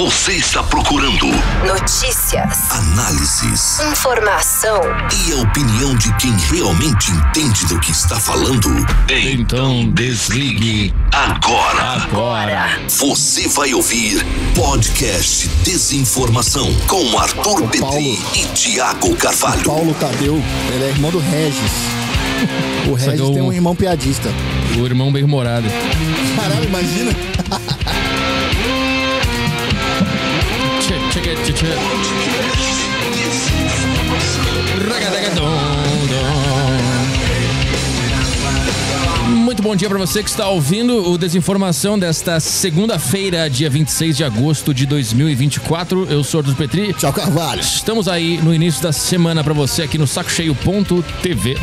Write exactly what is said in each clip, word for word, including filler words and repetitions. Você está procurando notícias, análises, informação e a opinião de quem realmente entende do que está falando? Então desligue agora. Agora. Você vai ouvir podcast Desinformação com Arthur Petry e Tiago Carvalho. O Paulo Tadeu, ele é irmão do Regis. O Regis tem um irmão piadista. O irmão bem-humorado. Caralho, imagina. Muito bom dia para você que está ouvindo o Desinformação desta segunda-feira, dia vinte e seis de agosto de dois mil e vinte e quatro. Eu sou Arthur Petry. Tchau, Carvalho. Estamos aí no início da semana para você aqui no saco cheio ponto tê vê.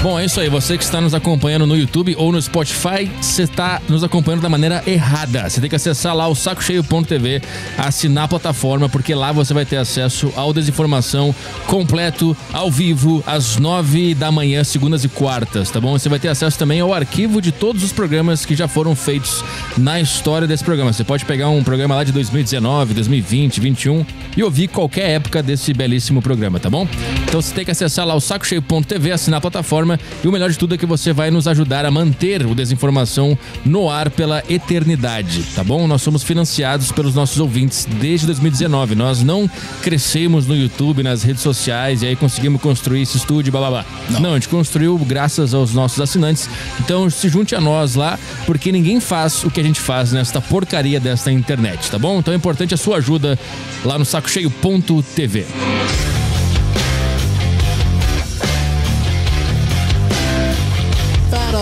Bom, é isso aí, você que está nos acompanhando no YouTube ou no Spotify, você está nos acompanhando da maneira errada. Você tem que acessar lá o saco cheio ponto tê vê, assinar a plataforma, porque lá você vai ter acesso ao Desinformação completo, ao vivo, às nove da manhã, segundas e quartas, tá bom? Você vai ter acesso também ao arquivo de todos os programas que já foram feitos na história desse programa. Você pode pegar um programa lá de dois mil e dezenove, dois mil e vinte, dois mil e vinte e um e ouvir qualquer época desse belíssimo programa, tá bom? Então você tem que acessar lá o saco cheio ponto tê vê, assinar a plataforma. E o melhor de tudo é que você vai nos ajudar a manter o Desinformação no ar pela eternidade, tá bom? Nós somos financiados pelos nossos ouvintes desde dois mil e dezenove. Nós não crescemos no YouTube, nas redes sociais, e aí conseguimos construir esse estúdio, bababá. Não. não, a gente construiu graças aos nossos assinantes. Então se junte a nós lá, porque ninguém faz o que a gente faz nesta porcaria desta internet, tá bom? Então é importante a sua ajuda lá no saco cheio ponto tê vê.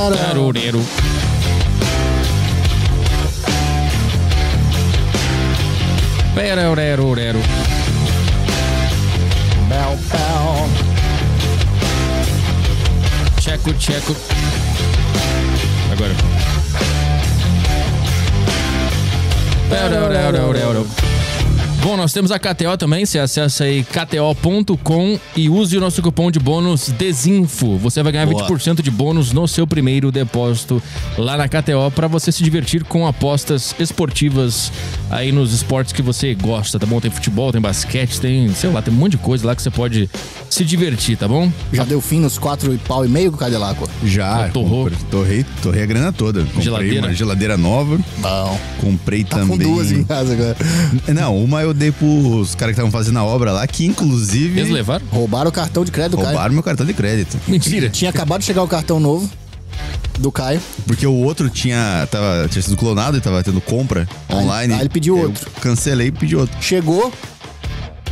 Tarureiro. Pererererero. Bel, bel. Checo, checo. Agora. Pererererero. Bom, nós temos a K T O também, você acessa aí k t o ponto com e use o nosso cupom de bônus DESINFO. Você vai ganhar Boa. vinte por cento de bônus no seu primeiro depósito lá na K T O para você se divertir com apostas esportivas aí nos esportes que você gosta, tá bom? Tem futebol, tem basquete, tem, sei lá, tem um monte de coisa lá que você pode se divertir, tá bom? Já deu fim nos quatro e pau e meio com o Cadelaco? Já. Torrou. Torrei, torrei a grana toda. Comprei geladeira. Uma geladeira nova. Bom. Comprei tá também. Com duas em casa agora. Não, uma eu dei pros caras que estavam fazendo a obra lá, que inclusive... Eles levaram? Roubaram o cartão de crédito do Caio. Roubaram meu cartão de crédito. Mentira. Tinha acabado de chegar o cartão novo do Caio. Porque o outro tinha, tava, tinha sido clonado e tava tendo compra aí, online. Aí ele pediu outro. Cancelei e pedi outro. Chegou,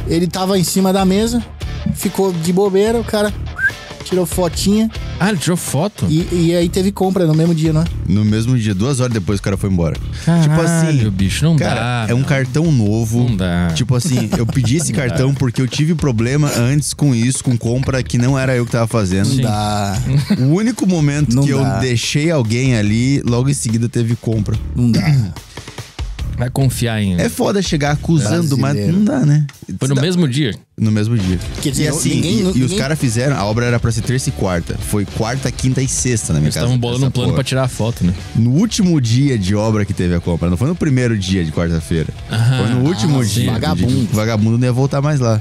ele tava em cima da mesa, ficou de bobeira, o cara tirou fotinha. Ah, ele tirou foto? E, e aí teve compra no mesmo dia, não é? No mesmo dia, duas horas depois o cara foi embora. Caralho, tipo assim, bicho, não cara, dá. Cara, é um cartão novo. Não dá. Tipo assim, eu pedi esse cartão dá. Porque eu tive problema antes com isso, com compra que não era eu que tava fazendo. Não Sim. dá. O único momento não que dá. Eu deixei alguém ali, logo em seguida teve compra. Não dá. Vai confiar em... É foda chegar acusando, brasileiro. Mas não dá, né? Foi no dá. Mesmo dia? No mesmo dia. Quer dizer, e assim, ninguém, e, ninguém... e os caras fizeram... A obra era pra ser terça e quarta. Foi quarta, quinta e sexta na minha Eles casa. Eles estavam bolando um plano porra. Pra tirar a foto, né? No último dia de obra que teve a compra. Não foi no primeiro dia de quarta-feira. Ah, foi no último ah, dia. Vagabundo. De, vagabundo não ia voltar mais lá.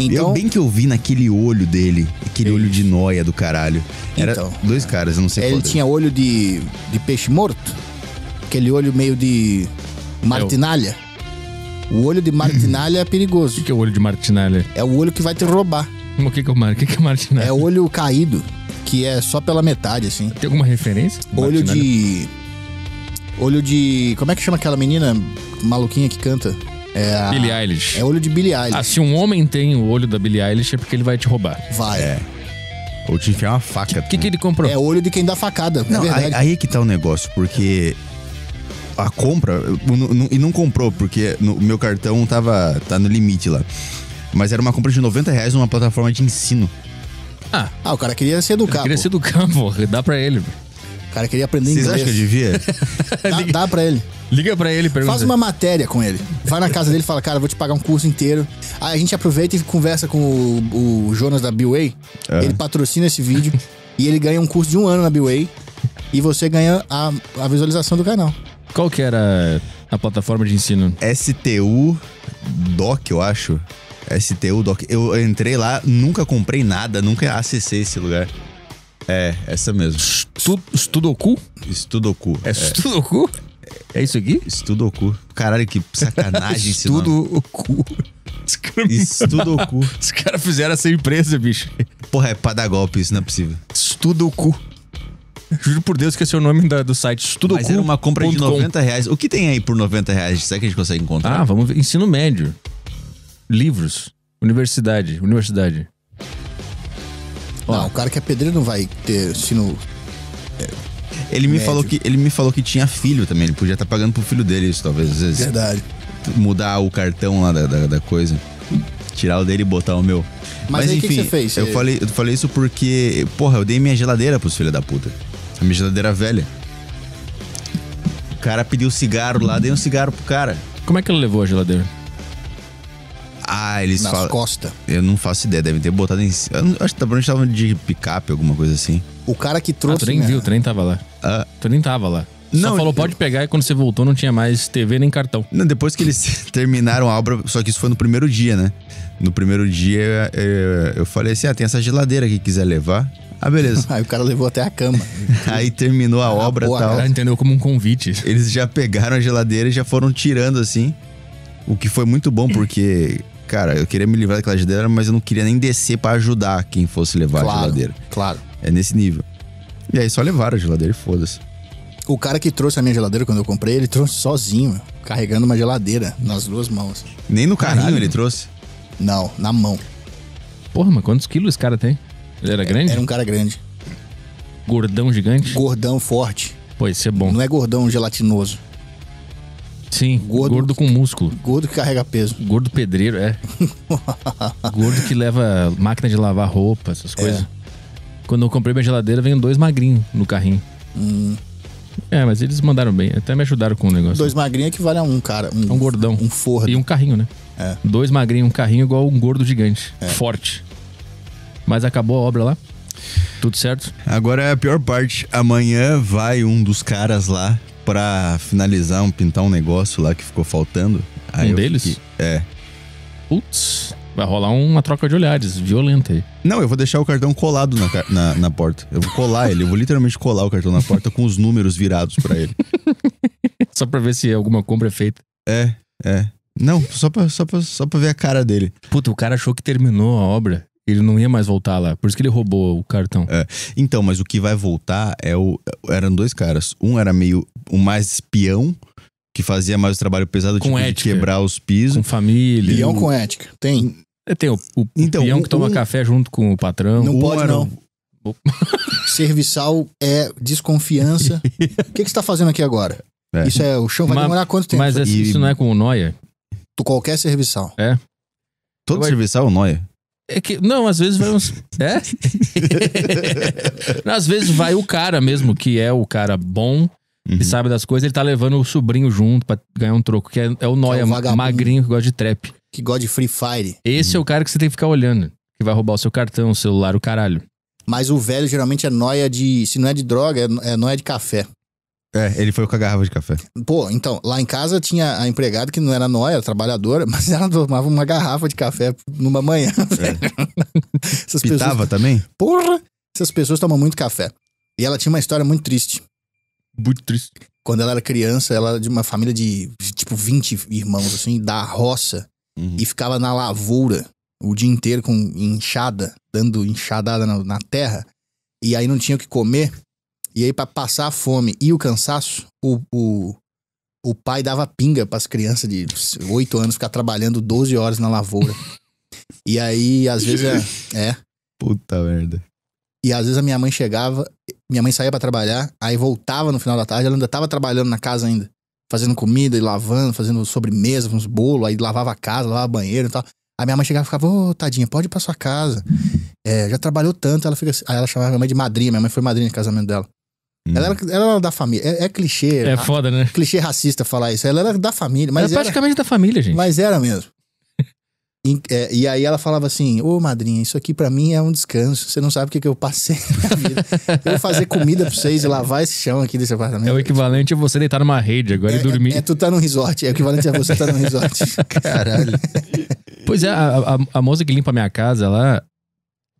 Então... Eu bem que eu vi naquele olho dele. Aquele Ei. Olho de nóia do caralho. Era então, dois caras, eu não sei qual. Ele tinha olho de, de peixe morto? Aquele olho meio de... Martinalha. O olho de martinalha é perigoso. O que é o olho de martinalha? É o olho que vai te roubar. O que, que, é, o que, que é martinalha? É o olho caído, que é só pela metade, assim. Tem alguma referência? Olho martinalha? De... Olho de... Como é que chama aquela menina maluquinha que canta? É a... Billie Eilish. É olho de Billie Eilish. Ah, se um homem tem o olho da Billie Eilish é porque ele vai te roubar. Vai. É. Ou te enfiar uma faca. O que, que, que ele comprou? É olho de quem dá facada. Não, é verdade. Aí, aí que tá o negócio, porque... A compra, e não comprou, porque o meu cartão tava tá no limite lá. Mas era uma compra de noventa reais numa plataforma de ensino. Ah, ah o cara queria se educar. Ele queria pô. Se educar, pô. Dá pra ele. O cara queria aprender inglês. Vocês acham que eu devia? dá, Liga, dá pra ele. Liga pra ele, pergunta. Faz uma matéria com ele. Vai na casa dele e fala, cara, vou te pagar um curso inteiro. Aí a gente aproveita e conversa com o, o Jonas da Bway. Ah. Ele patrocina esse vídeo e ele ganha um curso de um ano na Bway. e você ganha a, a visualização do canal. Qual que era a plataforma de ensino? S T U Doc, eu acho. S T U Doc. Eu entrei lá, nunca comprei nada, nunca acessei esse lugar. É, essa mesmo. Estu, Studocu? Studocu. É, é. Studocu? É isso aqui? Studocu. Caralho, que sacanagem esse nome. Studocu. Studocu. Os caras fizeram essa empresa, bicho. Porra, é pra dar golpe, isso não é possível. Studocu. Juro por Deus que esse é o nome da, do site. Studocu. Mas era uma compra de noventa reais. O que tem aí por noventa reais? Será que a gente consegue encontrar? Ah, vamos ver. Ensino médio. Livros. Universidade. Universidade. Ó. Não, o cara que é pedreiro não vai ter ensino... Ele me, falou que, ele me falou que tinha filho também. Ele podia estar pagando pro filho dele isso, talvez. Às vezes. Verdade. Mudar o cartão lá da, da, da coisa. Tirar o dele e botar o meu. Mas, Mas aí, enfim, que que você fez? Eu, falei, eu falei isso porque... Porra, eu dei minha geladeira pros filhos da puta. A minha geladeira velha. O cara pediu cigarro lá, dei um cigarro pro cara. Como é que ele levou a geladeira? Ah, eles falam... Nas costas. Eu não faço ideia, devem ter botado em cima. Eu não, acho que tá, provavelmente tava de picape, alguma coisa assim. O cara que trouxe... Ah, tu nem né? viu, tu nem tava lá. Ah. Tu nem tava lá. Não, só falou, pode pegar, e quando você voltou não tinha mais T V nem cartão. Não, depois que eles terminaram a obra, só que isso foi no primeiro dia, né? No primeiro dia eu falei assim, ah, tem essa geladeira que quiser levar. Ah, beleza. Aí o cara levou até a cama. Aí terminou a ah, obra e tal. O cara entendeu como um convite. Eles já pegaram a geladeira e já foram tirando assim. O que foi muito bom, porque... Cara, eu queria me livrar daquela geladeira, mas eu não queria nem descer pra ajudar quem fosse levar claro, a geladeira. Claro, é nesse nível. E aí só levaram a geladeira e foda-se. O cara que trouxe a minha geladeira quando eu comprei, ele trouxe sozinho, carregando uma geladeira nas duas mãos. Nem no carrinho Caralho. Ele trouxe? Não, na mão. Porra, mas quantos quilos esse cara tem? Ele era é, grande? Era um cara grande. Gordão gigante? Gordão forte. Pô, isso é bom. Não é gordão gelatinoso. Sim, gordo, gordo com músculo. Gordo que carrega peso. Gordo pedreiro, é. Gordo que leva máquina de lavar roupa, essas coisas. É. Quando eu comprei minha geladeira, veio dois magrinhos no carrinho. Hum. É, mas eles mandaram bem. Até me ajudaram com o negócio. Dois magrinhos equivale a um, cara. Um, um gordão. Um forno. E um carrinho, né? É. Dois magrinhos, um carrinho igual um gordo gigante. É. Forte. Mas acabou a obra lá. Tudo certo. Agora é a pior parte. Amanhã vai um dos caras lá pra finalizar, um, pintar um negócio lá que ficou faltando. Aí um deles? Fiquei, é. Putz, vai rolar uma troca de olhares violenta aí. Não, eu vou deixar o cartão colado na, na, na porta. Eu vou colar ele, eu vou literalmente colar o cartão na porta com os números virados pra ele. Só pra ver se alguma compra é feita. É, é. Não, só pra, só pra, só pra ver a cara dele. Puta, o cara achou que terminou a obra. Ele não ia mais voltar lá, por isso que ele roubou o cartão. É. Então, mas o que vai voltar é o... Eram dois caras. Um era meio... O mais peão, que fazia mais o trabalho pesado, com tipo ética, de quebrar os pisos. Com família. Peão o... com ética. Tem. Tem o, o então, peão um, que toma um... café junto com o patrão. Não um pode não. Um... Serviçal é desconfiança. O que, que você tá fazendo aqui agora? É. Isso é... O chão vai mas, demorar quanto tempo? Mas essa, e... isso não é com o Noia? Tu qualquer serviçal. É. Todo vai... serviçal é o Noia. É que, não, às vezes vai uns... É? Às vezes vai o cara mesmo, que é o cara bom, uhum, e sabe das coisas. Ele tá levando o sobrinho junto pra ganhar um troco, que é, é o Noia, que é o magrinho que gosta de trap. Que gosta de Free Fire. Esse, uhum, é o cara que você tem que ficar olhando, que vai roubar o seu cartão, o celular, o caralho. Mas o velho geralmente é Noia de... Se não é de droga, é Noia de café. É, ele foi com a garrafa de café. Pô, então, lá em casa tinha a empregada que não era nóia, era trabalhadora, mas ela tomava uma garrafa de café numa manhã. É. Essas Pitava pessoas... também? Porra! Essas pessoas tomam muito café. E ela tinha uma história muito triste. Muito triste. Quando ela era criança, ela era de uma família de, tipo, vinte irmãos, assim, da roça. Uhum. E ficava na lavoura o dia inteiro com enxada, dando enxadada na, na terra. E aí não tinha o que comer. E aí, pra passar a fome e o cansaço, o, o, o pai dava pinga pras crianças de oito anos ficar trabalhando doze horas na lavoura. E aí, às vezes... É, é. Puta merda. E às vezes a minha mãe chegava, minha mãe saía pra trabalhar, aí voltava no final da tarde, ela ainda tava trabalhando na casa ainda, fazendo comida e lavando, fazendo sobremesa, uns bolos, aí lavava a casa, lavava banheiro e tal. Aí minha mãe chegava e ficava, ô, oh, tadinha, pode ir pra sua casa. É, já trabalhou tanto, ela fica assim. Aí ela chamava minha mãe de madrinha, minha mãe foi madrinha de casamento dela. Ela era, ela era da família, é, é clichê. É foda, né? Clichê racista falar isso. Ela era da família, mas era praticamente era, da família, gente. Mas era mesmo. E, é, e aí ela falava assim, ô madrinha, isso aqui pra mim é um descanso. Você não sabe o que, que eu passei na minha vida. Eu vou fazer comida pra vocês e lavar esse chão aqui desse apartamento. É o equivalente a você deitar numa rede agora é, e dormir. É, é, tu tá num resort. É o equivalente a você tá num resort. Caralho. Pois é, a, a, a moça que limpa a minha casa lá,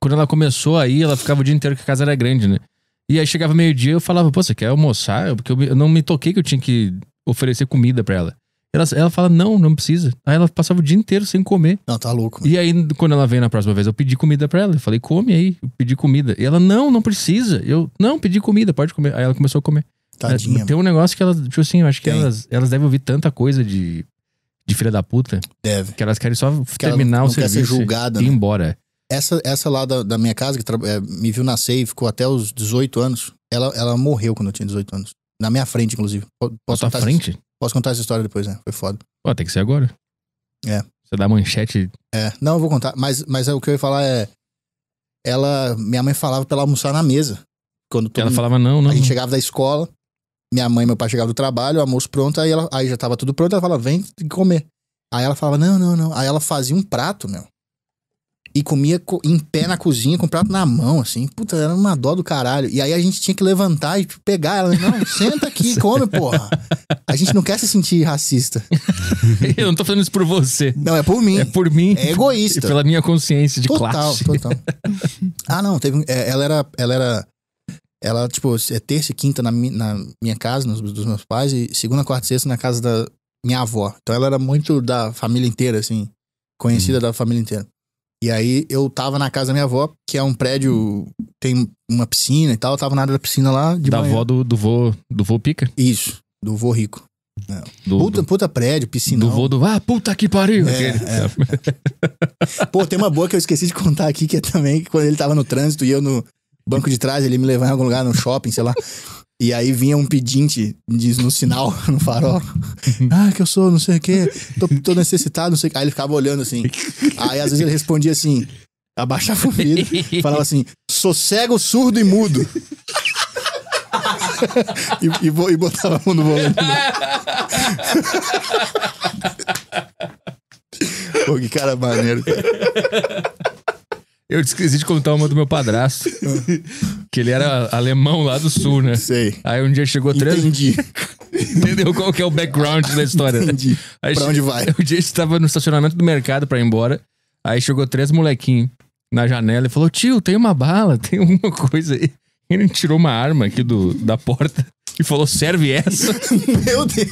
quando ela começou aí, ela ficava o dia inteiro que a casa era grande, né? E aí chegava meio-dia, eu falava, pô, você quer almoçar? Porque eu, eu não me toquei que eu tinha que oferecer comida pra ela. Ela, ela fala, não, não precisa. Aí ela passava o dia inteiro sem comer. Não, tá louco. Mano. E aí, quando ela veio na próxima vez, eu pedi comida pra ela. Eu falei, come aí, eu pedi comida. E ela, não, não precisa. Eu, não, pedi comida, pode comer. Aí ela começou a comer. Tadinha. Ela, tem um negócio que elas, tipo assim, eu acho que elas, elas devem ouvir tanta coisa de, de filha da puta. Deve. Que elas querem só que terminar ela não, não o serviço quer ser julgada, e ir né? embora. Essa, essa lá da, da minha casa, que é, me viu nascer e ficou até os dezoito anos, ela, ela morreu quando eu tinha dezoito anos. Na minha frente, inclusive. Posso Na tua frente? Isso? Posso contar essa história depois, né? Foi foda. Ó, tem que ser agora. É. Você dá manchete... É. Não, eu vou contar. Mas, mas o que eu ia falar é... Ela... Minha mãe falava pra ela almoçar na mesa. Quando todo Ela mundo... falava não, não. A gente chegava da escola. Minha mãe e meu pai chegavam do trabalho. O almoço pronto. Aí, ela... aí já tava tudo pronto. Ela falava, vem comer. Aí ela falava, não, não, não. Aí ela fazia um prato, meu. E comia co... em pé na cozinha, com o prato na mão, assim. Puta, era uma dó do caralho. E aí a gente tinha que levantar e pegar ela. Não, senta aqui, come, porra. A gente não quer se sentir racista. Eu não tô falando isso por você. Não, é por mim. É por mim. É egoísta. Pela minha consciência de total, classe. Total, total. Ah, não. Teve, é, ela era... Ela, era, ela tipo, é terça e quinta na, mi, na minha casa, nos, dos meus pais, e segunda, quarta e sexta na casa da minha avó. Então ela era muito da família inteira, assim. Conhecida hum. da família inteira. E aí eu tava na casa da minha avó, que é um prédio... Tem uma piscina e tal. Eu tava na área da piscina lá de Da manhã. Avó do, do vô... Do vô pica? Isso. Do vô rico. Do, puta, do, puta prédio, piscinão. Do vô do... Ah, puta que pariu! É, é. Pô, tem uma boa que eu esqueci de contar aqui, que é também que quando ele tava no trânsito e eu no banco de trás, ele me levava em algum lugar, no shopping, sei lá. E aí vinha um pedinte, diz, no sinal, no farol. Ah, que eu sou, não sei o quê. Tô, tô necessitado, não sei o quê. Aí ele ficava olhando assim. Aí às vezes ele respondia assim, abaixava o vidro, falava assim, sou cego, surdo e mudo. e, e, e botava a mão no volante. Pô, que cara maneiro, cara. Eu esqueci de contar uma do meu padrasto. Que ele era alemão lá do sul, né? Sei. Aí um dia chegou três... Entendi. Entendeu qual que é o background da história? Entendi. Aí pra che... onde vai? Um dia a gente tava no estacionamento do mercado pra ir embora. Aí chegou três molequinhos na janela e falou, tio, tem uma bala, tem alguma coisa aí. Ele tirou uma arma aqui do, da porta e falou, serve essa? Meu Deus!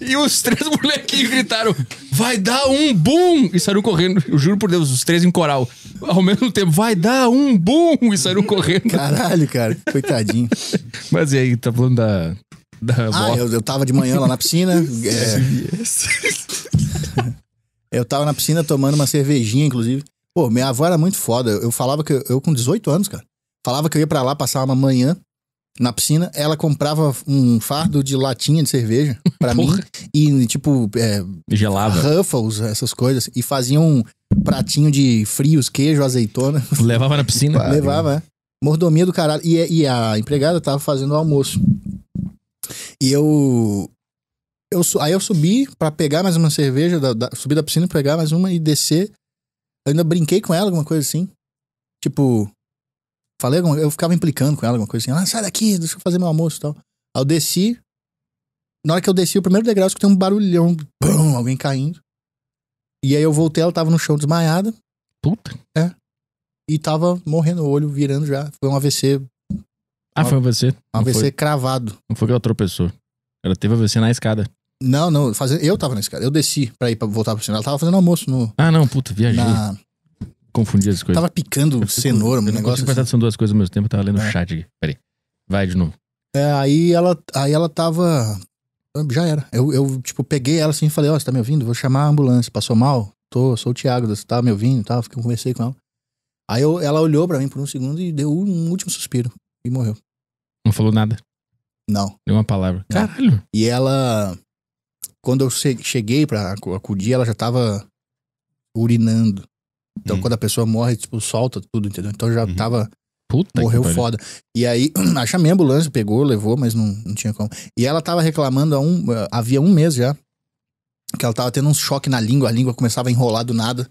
E os três molequinhos gritaram, vai dar um boom! E saíram correndo, eu juro por Deus, os três em coral. Ao mesmo tempo, vai dar um boom! E saíram correndo. Caralho, cara, coitadinho. Mas e aí, tá falando da... da ah, eu, eu tava de manhã lá na piscina. é... Eu tava na piscina tomando uma cervejinha, inclusive. Pô, minha avó era muito foda. Eu falava que eu, eu com dezoito anos, cara. Falava que eu ia pra lá passar uma manhã na piscina. Ela comprava um fardo de latinha de cerveja pra mim. E tipo... É, gelava. Ruffles, essas coisas. E fazia um pratinho de frios, queijo, azeitona. Levava na piscina? Claro. Levava, é. Mordomia do caralho. E, e a empregada tava fazendo o almoço. E eu... eu aí eu subi pra pegar mais uma cerveja. Da, da, subi da piscina, pegar mais uma e descer. Eu ainda brinquei com ela, alguma coisa assim. Tipo... Falei, eu ficava implicando com ela, alguma coisa assim. Ah, sai daqui, deixa eu fazer meu almoço e tal. Aí eu desci. Na hora que eu desci, o primeiro degrau, eu escutei um barulhão. Bum, alguém caindo. E aí eu voltei, ela tava no chão desmaiada. Puta. É. E tava morrendo o olho, virando já. Foi um A V C. Ah, uma, foi um A V C? Um A V C foi, cravado. Não foi que ela tropeçou. Ela teve A V C na escada. Não, não. Faz... Eu tava na escada. Eu desci pra ir pra voltar pro sinal. Ela tava fazendo almoço no... Ah, não, puta, viajei. Na... Confundi as coisas. Tava picando cenoura, um negócio assim. São duas coisas ao mesmo tempo, eu tava lendo o chat aqui. Peraí. Vai de novo. É, aí ela, aí ela tava... Já era. Eu, eu tipo, peguei ela assim e falei, ó, oh, você tá me ouvindo? Vou chamar a ambulância. Passou mal? Tô, sou o Tiago, você tá me ouvindo e tal. Eu conversei com ela. Aí eu, ela olhou pra mim por um segundo e deu um último suspiro. E morreu. Não falou nada? Não. Deu uma palavra. Não. Caralho. E ela... Quando eu cheguei pra acudir, ela já tava urinando. Então, hum. quando a pessoa morre, tipo, solta tudo, entendeu? Então, já uhum. tava... Puta morreu foda. E aí, eu chamei a ambulância, pegou, levou, mas não, não tinha como. E ela tava reclamando há um... Havia um mês já, que ela tava tendo um choque na língua. A língua começava a enrolar do nada.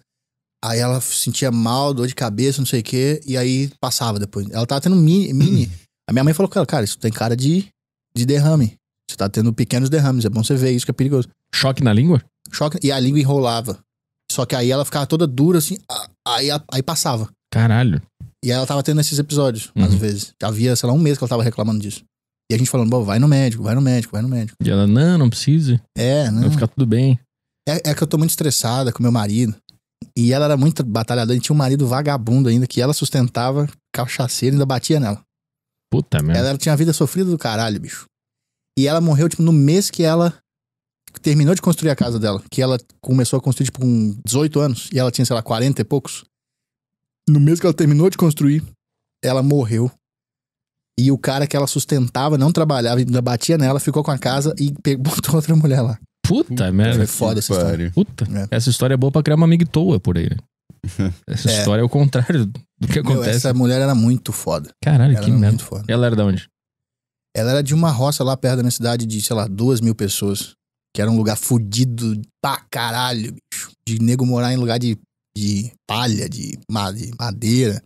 Aí ela sentia mal, dor de cabeça, não sei o quê. E aí passava depois. Ela tava tendo mini. mini. A minha mãe falou com ela, cara, isso tem cara de, de derrame. Você tá tendo pequenos derrames. É bom você ver isso, que é perigoso. Choque na língua? Choque. E a língua enrolava. Só que aí ela ficava toda dura, assim. Aí, aí passava. Caralho. E aí ela tava tendo esses episódios, uhum. às vezes. Já havia, sei lá, um mês que ela tava reclamando disso. E a gente falando, bom, vai no médico, vai no médico, vai no médico. E ela, não, não precisa. É, não. Vai ficar tudo bem. É, é que eu tô muito estressada com meu marido. E ela era muito batalhadora, e tinha um marido vagabundo ainda, que ela sustentava, cachaceiro, ainda batia nela. Puta merda. Ela, ela tinha uma vida sofrida do caralho, bicho. E ela morreu, tipo, no mês que ela terminou de construir a casa dela. Que ela começou a construir, tipo, com dezoito anos. E ela tinha, sei lá, quarenta e poucos. No mês que ela terminou de construir, ela morreu. E o cara que ela sustentava, não trabalhava, ainda batia nela, ficou com a casa e botou outra mulher lá. Puta merda. Foi foda essa história. Puta. É. Essa história é boa pra criar uma amigtoa por aí, né? Essa é. história é o contrário do que acontece. Meu, essa mulher era muito foda. Caralho, ela que merda. Muito foda. Ela era de onde? Ela era de uma roça lá perto da minha cidade de, sei lá, duas mil pessoas. Que era um lugar fodido pra caralho, bicho. De nego morar em lugar de, de palha, de madeira.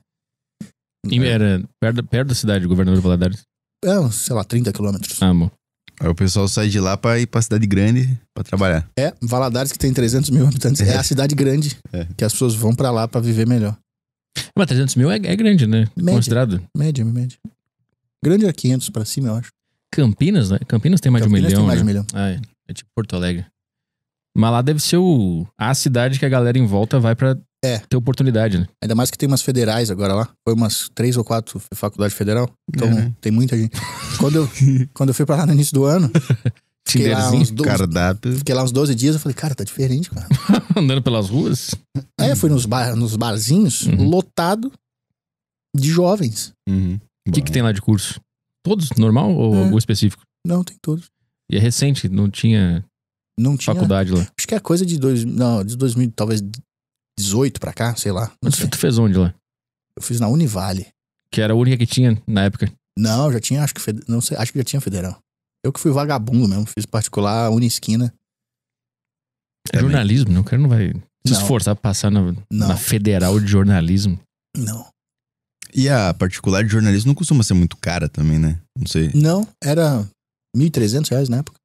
E era perto, perto da cidade do Governador Valadares? É, sei lá, trinta quilômetros. Ah, amor. Aí o pessoal sai de lá pra ir pra cidade grande pra trabalhar. É, Valadares que tem trezentos mil habitantes. É, é a cidade grande é. que as pessoas vão pra lá pra viver melhor. Mas trezentos mil é, é grande, né? Média, considerado. Média, média. Grande é quinhentos pra cima, eu acho. Campinas, né? Campinas tem mais Campinas de um milhão. Campinas tem mais de um milhão. Ah, é. É tipo Porto Alegre. Mas lá deve ser o... a cidade que a galera em volta vai pra é. ter oportunidade, né? Ainda mais que tem umas federais agora lá. Foi umas três ou quatro faculdades federal. Então é, né? Tem muita gente. Quando eu, quando eu fui pra lá no início do ano, fiquei lá uns doze, fiquei lá uns doze dias. Eu falei, cara, tá diferente, cara. Andando pelas ruas? É, fui nos, bar, nos barzinhos, uhum. lotado de jovens. Uhum. O que que tem lá de curso? Todos? Normal ou é. algum específico? Não, tem todos. E é recente? Não tinha... Não tinha faculdade lá. Acho que é coisa de dois, não, de dois mil, talvez dezoito pra cá, sei lá. Mas sei. Tu fez onde lá? Eu fiz na Univale. Que era a única que tinha na época? Não, já tinha, acho que não sei, acho que já tinha federal. Eu que fui vagabundo mesmo, fiz particular, Unisquina. É também. Jornalismo, né? O cara não vai se não. esforçar pra passar na, na federal de jornalismo. Não. E a particular de jornalismo não costuma ser muito cara também, né? Não sei. Não, era mil e trezentos reais na época.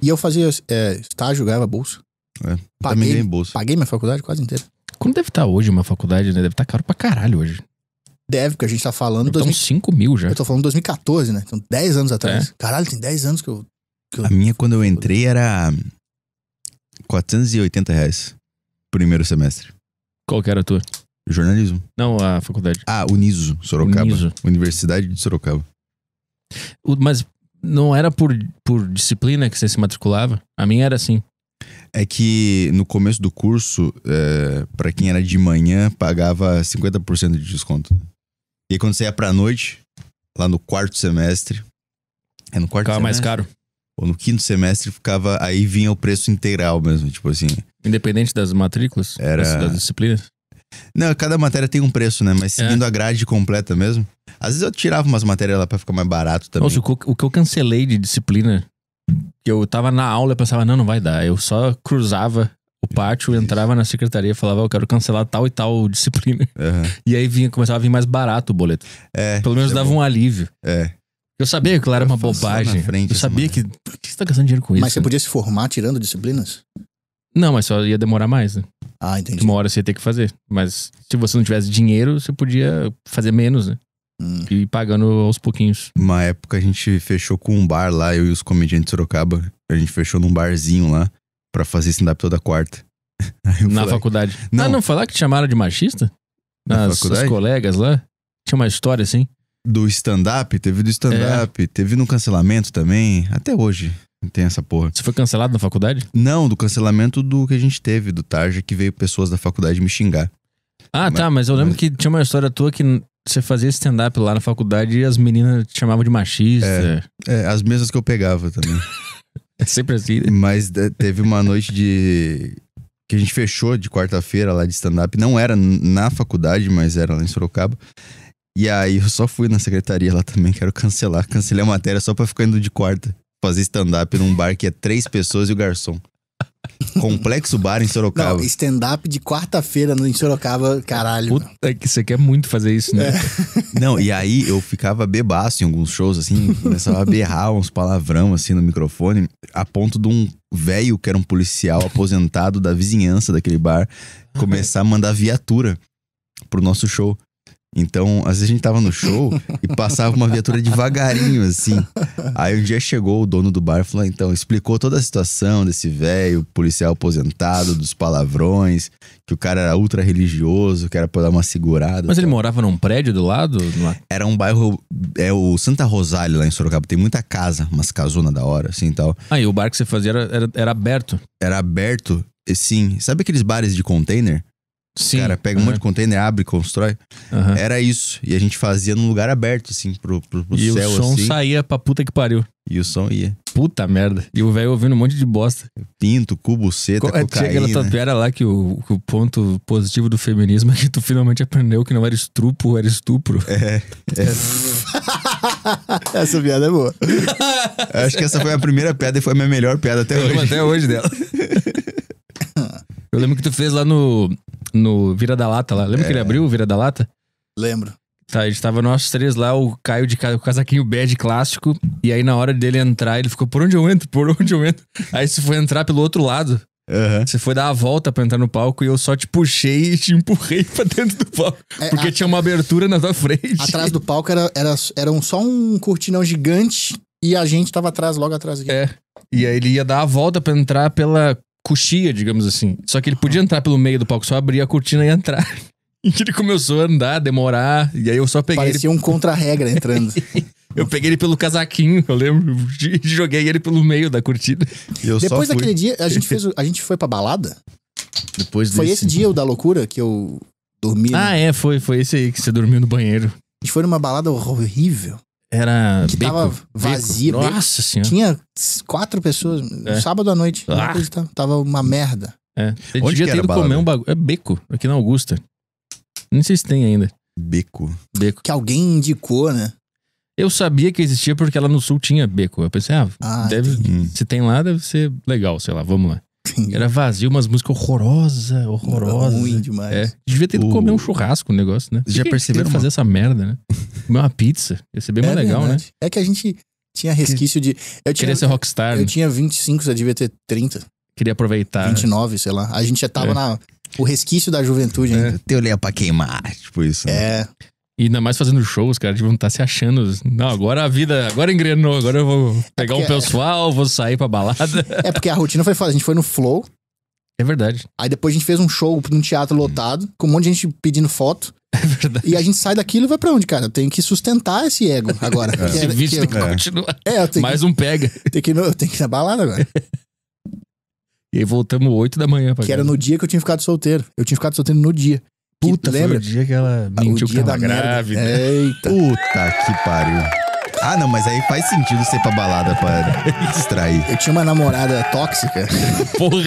E eu fazia é, estágio, ganhava bolsa. É, paguei, também bolsa. Paguei minha faculdade quase inteira. Como deve estar hoje uma faculdade, né? Deve estar caro pra caralho hoje. Deve, porque a gente tá falando... Então cinco mil já. Eu tô falando dois mil e quatorze, né? Então dez anos atrás. É. Caralho, tem dez anos que eu... Que a eu... minha, quando eu entrei, era... quatrocentos e oitenta reais. Primeiro semestre. Qual que era a tua? Jornalismo. Não, a faculdade. Ah, Uniso, Sorocaba. Uniso. Universidade de Sorocaba. O, mas... Não era por, por disciplina que você se matriculava? A minha era assim. É que no começo do curso, é, pra quem era de manhã, pagava cinquenta por cento de desconto. E aí, quando você ia pra noite, lá no quarto semestre... É no quarto ficava semestre? Ficava mais caro. Ou no quinto semestre, ficava... Aí vinha o preço integral mesmo, tipo assim... Independente das matrículas? Era... Das disciplinas? Não, cada matéria tem um preço, né? Mas seguindo é. a grade completa mesmo... Às vezes eu tirava umas matérias lá pra ficar mais barato também. Nossa, o que eu cancelei de disciplina, que eu tava na aula e pensava, não, não vai dar. Eu só cruzava o pátio, entrava na secretaria e falava, eu quero cancelar tal e tal disciplina. Uhum. E aí vinha, começava a vir mais barato o boleto. É, pelo menos dava bom. um alívio. É. Eu sabia que lá era uma bobagem. Eu sabia que... Por que você tá gastando dinheiro com isso? Mas você podia se formar tirando disciplinas? Não, mas só ia demorar mais, né? Ah, entendi. Uma hora você ia ter que fazer. Mas se você não tivesse dinheiro, você podia fazer menos, né? Hum. E pagando aos pouquinhos. Uma época a gente fechou com um bar lá, eu e os comediantes de Sorocaba. A gente fechou num barzinho lá pra fazer stand-up toda quarta. Na falei, faculdade. Não, ah, não falar que te chamaram de machista? Nas suas colegas lá? Tinha uma história assim? Do stand-up? Teve do stand-up. É. Teve no cancelamento também. Até hoje tem essa porra. Você foi cancelado na faculdade? Não, do cancelamento do que a gente teve, do Tarja, que veio pessoas da faculdade me xingar. Ah, mas, tá, mas eu lembro mas... que tinha uma história tua que... Você fazia stand-up lá na faculdade e as meninas te chamavam de machista. É, é as mesmas que eu pegava também. É sempre assim. Mas teve uma noite de... Que a gente fechou de quarta-feira lá de stand-up. Não era na faculdade, mas era lá em Sorocaba. E aí eu só fui na secretaria lá também, quero cancelar. Cancelei a matéria só pra ficar indo de quarta. Fazer stand-up num bar que é três pessoas e o garçom. Complexo Bar em Sorocaba. Stand-up de quarta-feira em Sorocaba, caralho. Puta, que você quer muito fazer isso, né? É. Não, e aí eu ficava bebaço em alguns shows, assim, começava a berrar uns palavrão, assim, no microfone, a ponto de um velho que era um policial aposentado da vizinhança daquele bar começar a mandar viatura pro nosso show. Então, às vezes a gente tava no show e passava uma viatura devagarinho, assim. Aí um dia chegou o dono do bar e falou, então, explicou toda a situação desse velho policial aposentado, dos palavrões, que o cara era ultra religioso, que era pra dar uma segurada. Mas ele morava num prédio do lado? Era um bairro, é o Santa Rosália lá em Sorocaba, tem muita casa, umas casonas da hora, assim e tal. Ah, e o bar que você fazia era, era, era aberto? Era aberto, sim. Sabe aqueles bares de container? Sim. O cara pega um monte de container, abre, constrói. Uhum. Era isso. E a gente fazia num lugar aberto, assim, pro, pro, pro e céu, assim. E o som assim. Saía pra puta que pariu. E o som ia. Puta merda. E o velho ouvindo um monte de bosta. Pinto, cubuceta, Co cocaína. Tinha aquela tatuera lá que o, que o ponto positivo do feminismo é que tu finalmente aprendeu que não era estrupo, era estupro. É. é. Essa piada é boa. Acho que essa foi a primeira piada e foi a minha melhor piada até Eu hoje. Até hoje dela. Eu lembro que tu fez lá no... No Vira da Lata lá. Lembra é. que ele abriu o Vira da Lata? Lembro. Tá, a gente tava nós três lá, o Caio de ca... o casaquinho bad clássico. E aí na hora dele entrar, ele ficou, por onde eu entro? Por onde eu entro? Aí você foi entrar pelo outro lado. Uhum. Você foi dar a volta pra entrar no palco e eu só te puxei e te empurrei pra dentro do palco. É, porque a... tinha uma abertura na tua frente. Atrás do palco era, era, era um, só um cortinão gigante e a gente tava atrás, logo atrás aqui. É. E aí ele ia dar a volta pra entrar pela... coxia, digamos assim. Só que ele podia entrar pelo meio do palco, só abrir a cortina e entrar. E ele começou a andar, demorar, e aí eu só peguei Parecia ele... um contra-regra entrando. Eu peguei ele pelo casaquinho, eu lembro, e joguei ele pelo meio da cortina. E eu Depois só daquele dia, a gente, fez o... a gente foi pra balada? Depois Foi desse... esse dia o da loucura que eu dormi? Ah, né? é, foi, foi esse aí que você dormiu no banheiro. A gente foi numa balada horrível. Era que beco, tava vazia. Beco. Nossa senhora. Tinha quatro pessoas. É. Sábado à noite. Ah. Tava, tava uma merda. É. Você Onde devia ter ido comer um bagulho. É beco, aqui na Augusta. Não sei se tem ainda. Beco. Beco. Que alguém indicou, né? Eu sabia que existia porque lá no sul tinha beco. Eu pensei, ah, ah deve, se tem lá, deve ser legal, sei lá, vamos lá. Sim. Era vazio, umas músicas horrorosas, horrorosas. Ruim demais. É. Devia ter ido uh. comer um churrasco, o um negócio, né? Já perceberam fazer essa merda, né? Comer uma pizza. Ia ser bem é mais legal, verdade. né? É que a gente tinha resquício que... de... Eu tinha... Queria ser rockstar. Eu né? tinha vinte e cinco, você devia ter trinta. Queria aproveitar. vinte e nove, né? Sei lá. A gente já tava é. na... O resquício da juventude ainda. É. Teu leão pra queimar, tipo isso. Né? É... E ainda mais fazendo shows, cara, de não estar se achando. Não, agora a vida, agora engrenou, agora eu vou pegar é um pessoal, é... vou sair pra balada. É porque a rotina foi fácil, a gente foi no Flow. É verdade. Aí depois a gente fez um show num teatro lotado, com um monte de gente pedindo foto. É verdade. E a gente sai daquilo e vai pra onde, cara? Eu tenho que sustentar esse ego agora. É. Esse vício tem que é. continuar. É, eu tenho mais que... um pega. Tem que, eu tenho que ir na balada agora. E aí voltamos oito da manhã pra Que casa. Era no dia que eu tinha ficado solteiro. Eu tinha ficado solteiro no dia. Puta, que, lembra? Foi o dia que ela mentiu que tava grávida. Eita. Puta que pariu. Ah, não, mas aí faz sentido ser pra balada pra distrair. Eu tinha uma namorada tóxica. Porra.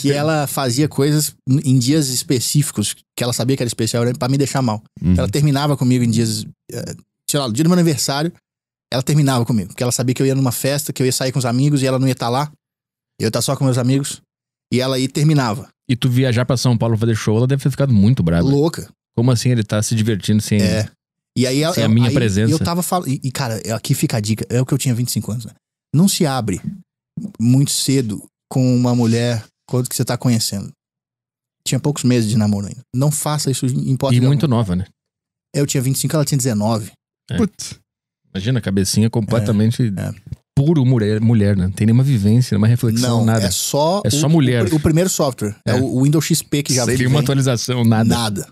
Que ela fazia coisas em dias específicos, que ela sabia que era especial pra me deixar mal. Uhum. Ela terminava comigo em dias... Sei lá, no dia do meu aniversário, ela terminava comigo. Porque ela sabia que eu ia numa festa, que eu ia sair com os amigos e ela não ia estar lá. Eu ia estar só com meus amigos. E ela aí terminava. E tu viajar pra São Paulo fazer show, ela deve ter ficado muito brava. Louca. Como assim ele tá se divertindo sem, é. e aí, sem eu, a minha aí, presença? Eu tava falando... E, cara, aqui fica a dica. É o que eu tinha vinte e cinco anos, né? Não se abre muito cedo com uma mulher que você tá conhecendo. Tinha poucos meses de namoro ainda. Não faça isso em hipótese. E muito alguma. nova, né? Eu tinha vinte e cinco, ela tinha dezenove. É. Putz. Imagina, a cabecinha completamente... É. É. Puro mulher, mulher, né? Não tem nenhuma vivência, nenhuma reflexão, não, nada. É só, é só o, mulher. O, o primeiro software. É, é o Windows X P que já veio. Sem nenhuma atualização, nada. Nada.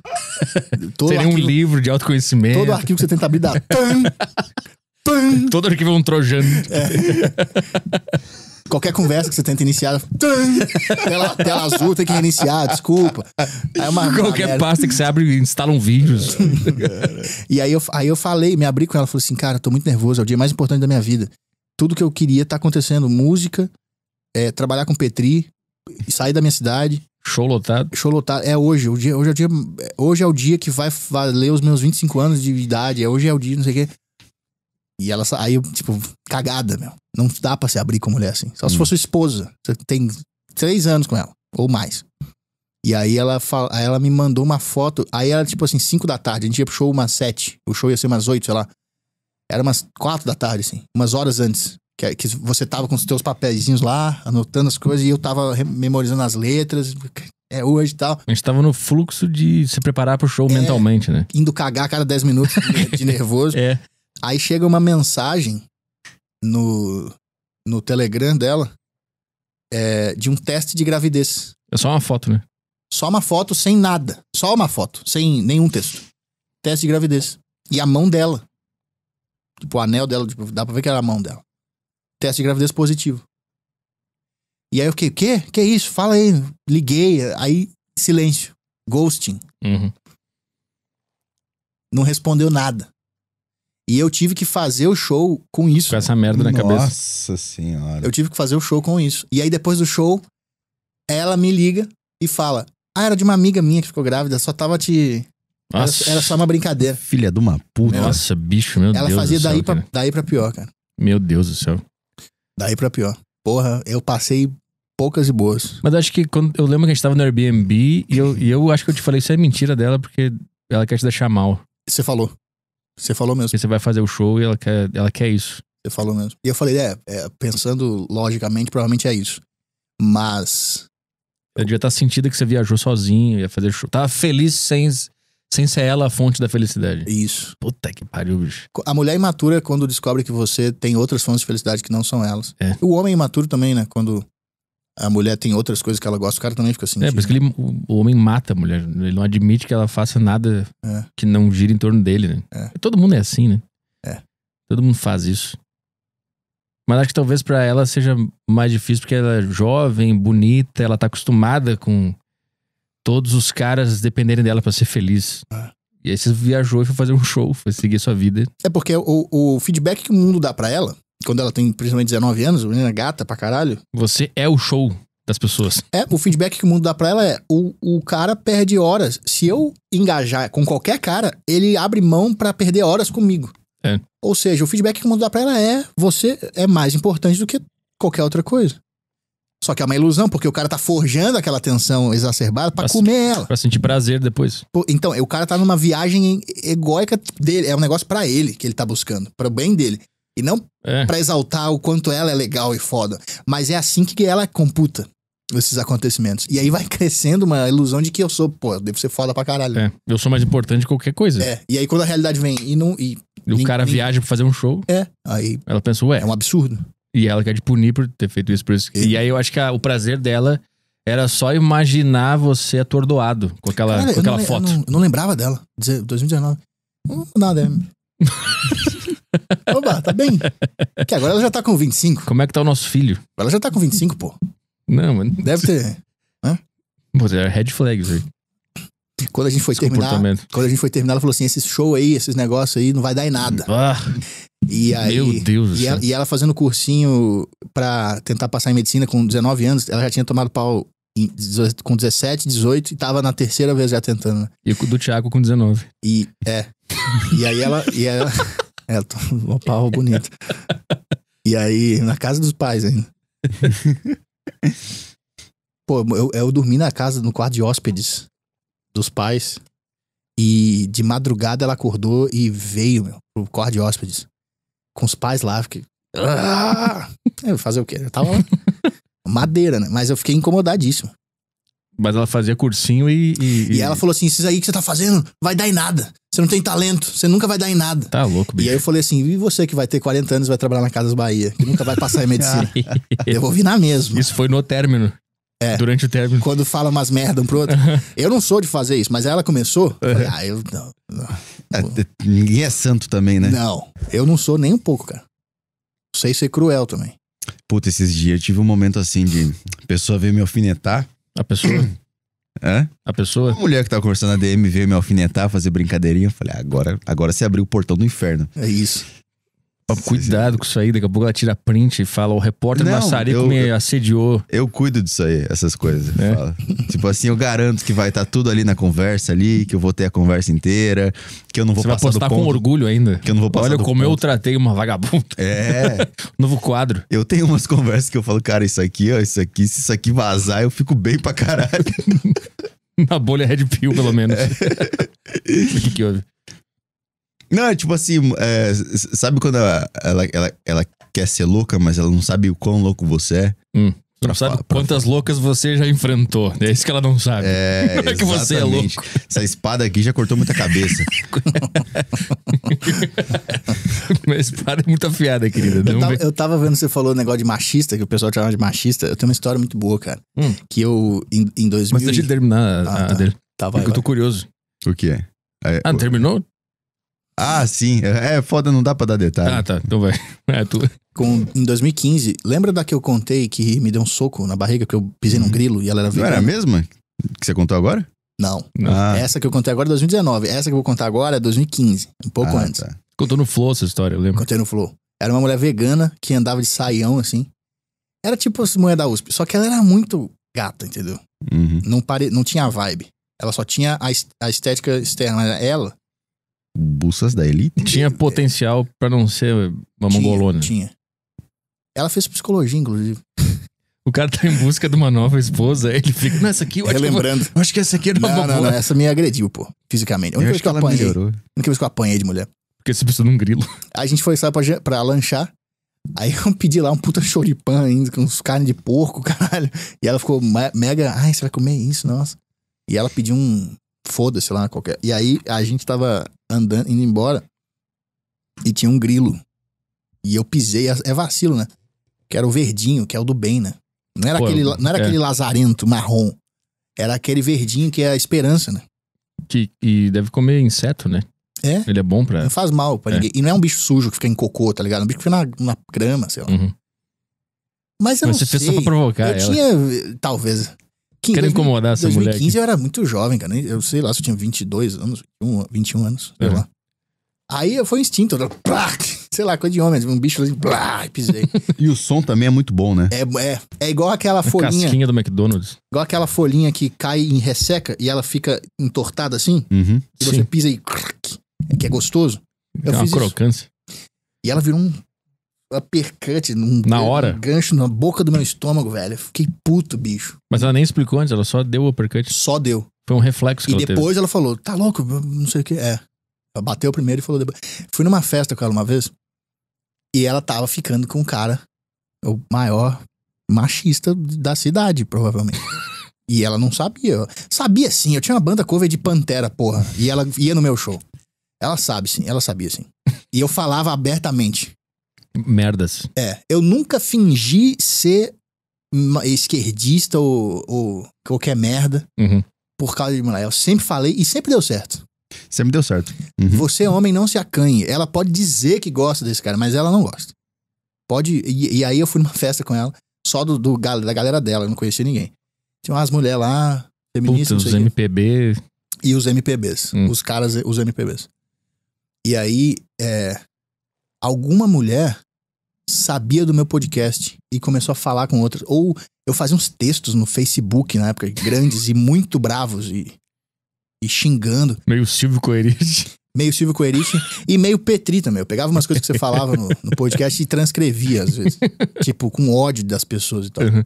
Seria arquivo, um livro de autoconhecimento. Todo arquivo que você tenta abrir dá. Tum, tum. Todo arquivo é um trojano. É. Qualquer conversa que você tenta iniciar, tum, tela, tela azul, tem que reiniciar, desculpa. Aí uma, Qualquer uma pasta que você abre, instala um vídeo. E aí eu, aí eu falei, me abri com ela, falei assim, cara, tô muito nervoso, é o dia mais importante da minha vida. Tudo que eu queria tá acontecendo. Música, é, trabalhar com Petry, sair da minha cidade. Show lotado. Show lotado. É hoje. O dia, hoje, é o dia, hoje é o dia que vai valer os meus vinte e cinco anos de idade. É, hoje é o dia, não sei o quê. E ela saiu, tipo, cagada, meu. Não dá pra se abrir com mulher assim. Só hum. se for sua esposa. Você tem três anos com ela, ou mais. E aí ela, fala, aí ela me mandou uma foto. Aí era, tipo assim, cinco da tarde. A gente ia pro show umas sete. O show ia ser umas oito, sei lá. Era umas quatro da tarde, assim. Umas horas antes. Que, que você tava com os teus papeizinhos lá, anotando as coisas, e eu tava memorizando as letras. É hoje e tal. A gente tava no fluxo de se preparar pro show é, mentalmente, né? Indo cagar a cada dez minutos de nervoso. É. Aí chega uma mensagem no, no Telegram dela é, de um teste de gravidez. É só uma foto, né? Só uma foto sem nada. Só uma foto, sem nenhum texto. Teste de gravidez. E a mão dela. Tipo, o anel dela, tipo, dá pra ver que era a mão dela. Teste de gravidez positivo. E aí eu fiquei, o quê? Que isso? Fala aí. Liguei. Aí, silêncio. Ghosting. Uhum. Não respondeu nada. E eu tive que fazer o show com isso. Com essa merda na Nossa cabeça. Nossa senhora. Eu tive que fazer o show com isso. E aí depois do show, ela me liga e fala, ah, era de uma amiga minha que ficou grávida, só tava te... Nossa. Era, era só uma brincadeira. Filha de uma puta. Nossa, bicho, meu ela Deus fazia do daí céu, pra, daí pra pior, cara. Meu Deus do céu. Daí pra pior. Porra, eu passei poucas e boas. Mas acho que quando... Eu lembro que a gente tava no Airbnb e eu, e eu acho que eu te falei, isso é mentira dela porque ela quer te deixar mal. Você falou. Você falou mesmo. Porque você vai fazer o show e ela quer, ela quer isso. Você falou mesmo. E eu falei, é, é pensando logicamente, provavelmente é isso. Mas... Eu devia estar sentindo que você viajou sozinho, ia fazer show. Tava feliz sem, sem ser ela a fonte da felicidade. Isso. Puta que pariu, bicho. A mulher imatura é quando descobre que você tem outras fontes de felicidade que não são elas. É. O homem imaturo também, né? Quando a mulher tem outras coisas que ela gosta, o cara também fica sentindo. É, por isso que ele, o homem mata a mulher. Ele não admite que ela faça nada é. que não gira em torno dele, né? É. Todo mundo é assim, né? É. Todo mundo faz isso. Mas acho que talvez pra ela seja mais difícil porque ela é jovem, bonita, ela tá acostumada com todos os caras dependerem dela pra ser feliz. É. E aí você viajou e foi fazer um show, foi seguir sua vida. É porque o, o feedback que o mundo dá pra ela... Quando ela tem principalmente dezenove anos, a menina gata pra caralho. Você é o show das pessoas. É, o feedback que o mundo dá pra ela é o, o cara perde horas. Se eu engajar com qualquer cara, ele abre mão pra perder horas comigo. É. Ou seja, o feedback que o mundo dá pra ela é você é mais importante do que qualquer outra coisa. Só que é uma ilusão, porque o cara tá forjando aquela tensão exacerbada pra, pra comer ela. Pra sentir prazer depois. Então, o cara tá numa viagem egóica dele. É um negócio pra ele que ele tá buscando. Pra bem dele. E não é. pra exaltar o quanto ela é legal e foda. Mas é assim que ela computa esses acontecimentos. E aí vai crescendo uma ilusão de que eu sou, pô, eu devo ser foda pra caralho. É, eu sou mais importante que qualquer coisa. É, e aí quando a realidade vem e não... E, e o nem, cara nem... viaja pra fazer um show. É, aí... Ela pensa, ué... É um absurdo. E ela quer te punir por ter feito isso. Por isso. E... e aí eu acho que a, o prazer dela era só imaginar você atordoado com aquela, cara, com aquela não, foto. Eu não, eu não lembrava dela. dois mil e dezenove. Não, nada, é... Oba, tá bem. Que agora ela já tá com vinte e cinco. Como é que tá o nosso filho? Ela já tá com vinte e cinco, pô. Não, mano. Deve ter. Hã? Pô, era red flags aí. Quando a gente foi Esse terminar. Quando a gente foi terminar, ela falou assim: esse show aí, esses negócios aí, não vai dar em nada. Ah, e aí, meu Deus. E ela, e ela fazendo cursinho pra tentar passar em medicina com dezenove anos, ela já tinha tomado pau em, com dezessete, dezoito e tava na terceira vez já tentando, né? E o do Tiago com dezenove. E é. E aí ela. E ela... É, uma pau bonita. E aí, na casa dos pais ainda. Pô, eu, eu dormi na casa, no quarto de hóspedes dos pais. E de madrugada ela acordou e veio, meu, pro quarto de hóspedes. Com os pais lá, fiquei... Ah! É, fazer o quê? Eu tava madeira, né? Mas eu fiquei incomodadíssimo. Mas ela fazia cursinho e... E, e ela falou assim, esses aí que você tá fazendo, vai dar em nada. Você não tem talento, você nunca vai dar em nada. Tá louco, bicho. E aí eu falei assim, e você que vai ter quarenta anos e vai trabalhar na Casas Bahia, que nunca vai passar em medicina. Devolvi na mesma. Isso foi no término. É. Durante o término. Quando fala umas merda um pro outro. Eu não sou de fazer isso, mas ela começou. Uhum. Falei, ah, eu... Não, não. É, ninguém é santo também, né? Não, eu não sou nem um pouco, cara. Sei ser cruel também. Puta, esses dias eu tive um momento assim de... A pessoa veio me alfinetar. A pessoa? Hã? A pessoa? Uma mulher que tava conversando na D M veio me alfinetar, fazer brincadeirinha. Eu falei, ah, agora, agora você abriu o portão do inferno. É isso. Cuidado com isso aí, daqui a pouco ela tira print e fala: o repórter não, maçarico me assediou. Eu cuido disso aí, essas coisas. É? Fala. Tipo assim, eu garanto que vai estar tá tudo ali na conversa ali, que eu vou ter a conversa inteira, que eu não vou Você passar vai postar do ponto, com orgulho ainda. Que eu não vou passar Olha como ponto. eu tratei uma vagabunda. É. Novo quadro. Eu tenho umas conversas que eu falo, cara, isso aqui, ó, isso aqui, se isso aqui vazar, eu fico bem pra caralho. Na bolha Red Pill, pelo menos. É. O que que houve? Não, é tipo assim, é, sabe quando ela, ela, ela, ela quer ser louca, mas ela não sabe o quão louco você é? Hum, não sabe quantas loucas você já enfrentou. É isso que ela não sabe. É, não é que você é louco. Essa espada aqui já cortou muita cabeça. Minha espada é muito afiada, querida. Eu tava, eu tava vendo, você falou um negócio de machista, que o pessoal chamava de machista. Eu tenho uma história muito boa, cara. Hum. Que eu, em, em dois mil... Mas deixa eu terminar a, ah, a tá. dele. Tá, vai, Porque vai. eu tô curioso. Por quê? É, ah, o... terminou? Ah, sim. É foda, não dá pra dar detalhe. Ah, tá. Então vai. É tua. Com, em dois mil e quinze, lembra da que eu contei que me deu um soco na barriga, porque eu pisei uhum. num grilo e ela era vegana? Não era a mesma que você contou agora? Não. não. Ah. Essa que eu contei agora é dois mil e dezenove. Essa que eu vou contar agora é dois mil e quinze, um pouco ah, antes. Tá. Contou no Flow essa história, eu lembro. Contei no Flow. Era uma mulher vegana que andava de saião, assim. Era tipo as mulheres da U S P, só que ela era muito gata, entendeu? Uhum. Não, pare... não tinha vibe. Ela só tinha a estética externa. Ela... Buças da elite. Tinha potencial pra não ser uma tinha, mongolona. Tinha. Ela fez psicologia, inclusive. O cara tá em busca de uma nova esposa, ele fica... Não, essa aqui... Eu acho Relembrando. Que eu, eu acho que essa aqui era uma boa. Não, não, não, essa me agrediu, pô, fisicamente. A única vez que, que eu apanhei... Melhorou. A única vez que eu apanhei de mulher. Porque você precisou de um grilo. Aí a gente foi, sabe, pra, pra lanchar. Aí eu pedi lá um puta choripan ainda, com uns carnes de porco, caralho. E ela ficou mega... Ai, você vai comer isso, nossa. E ela pediu um... Foda-se lá, qualquer... E aí a gente tava... andando, indo embora, e tinha um grilo. E eu pisei, é vacilo, né? Que era o verdinho, que é o do bem, né? Não era, Pô, aquele, não era é. aquele lazarento marrom. Era aquele verdinho que é a esperança, né? Que, e deve comer inseto, né? É. Ele é bom pra... Não faz mal pra é. ninguém. E não é um bicho sujo que fica em cocô, tá ligado? É um bicho que fica na, na grama, sei lá. Uhum. Mas eu Mas não você sei. Fez só pra provocar eu ela. tinha, talvez... Quero incomodar essa mulher. Em dois mil e quinze eu era muito jovem, cara. Eu sei lá se eu tinha vinte e dois anos, vinte e um anos, sei é. lá. Aí foi um instinto, eu, plá, sei lá, coisa de homem, um bicho assim, plá, pisei. E o som também é muito bom, né? É, é, é igual aquela folhinha. Casquinha do McDonald's. Igual aquela folhinha que cai e resseca e ela fica entortada assim. Uhum, e você sim. pisa e. Que é gostoso. Eu é uma crocância. Isso. E ela virou um. A percante num na hora. Um gancho na boca do meu estômago, velho. Eu fiquei puto, bicho. Mas ela nem explicou antes, ela só deu o uppercut. Só deu. Foi um reflexo que ela teve. E depois ela falou, tá louco, não sei o que. É. Ela bateu primeiro e falou depois. Fui numa festa com ela uma vez e ela tava ficando com um cara, o maior machista da cidade, provavelmente. E ela não sabia. Sabia sim, eu tinha uma banda cover de Pantera, porra. E ela ia no meu show. Ela sabe sim, ela sabia sim. E eu falava abertamente. Merdas. É, eu nunca fingi ser esquerdista ou, ou qualquer merda uhum. por causa de mulher. Eu sempre falei e sempre deu certo. Sempre deu certo. Uhum. Você, homem, não se acanhe. Ela pode dizer que gosta desse cara, mas ela não gosta. Pode. E, e aí eu fui numa festa com ela, só do, do, da galera dela, eu não conhecia ninguém. Tinha umas mulheres lá, feministas. Puta, os M P B. Quê. E os M P Bs. Hum. Os caras, os M P Bs. E aí, é... alguma mulher sabia do meu podcast e começou a falar com outras. Ou eu fazia uns textos no Facebook na época, grandes e muito bravos e, e xingando. Meio Silvio Coerite. Meio Silvio Coerite e meio Petry também. Eu pegava umas coisas que você falava no, no podcast e transcrevia às vezes. Tipo, com ódio das pessoas e tal. Uhum.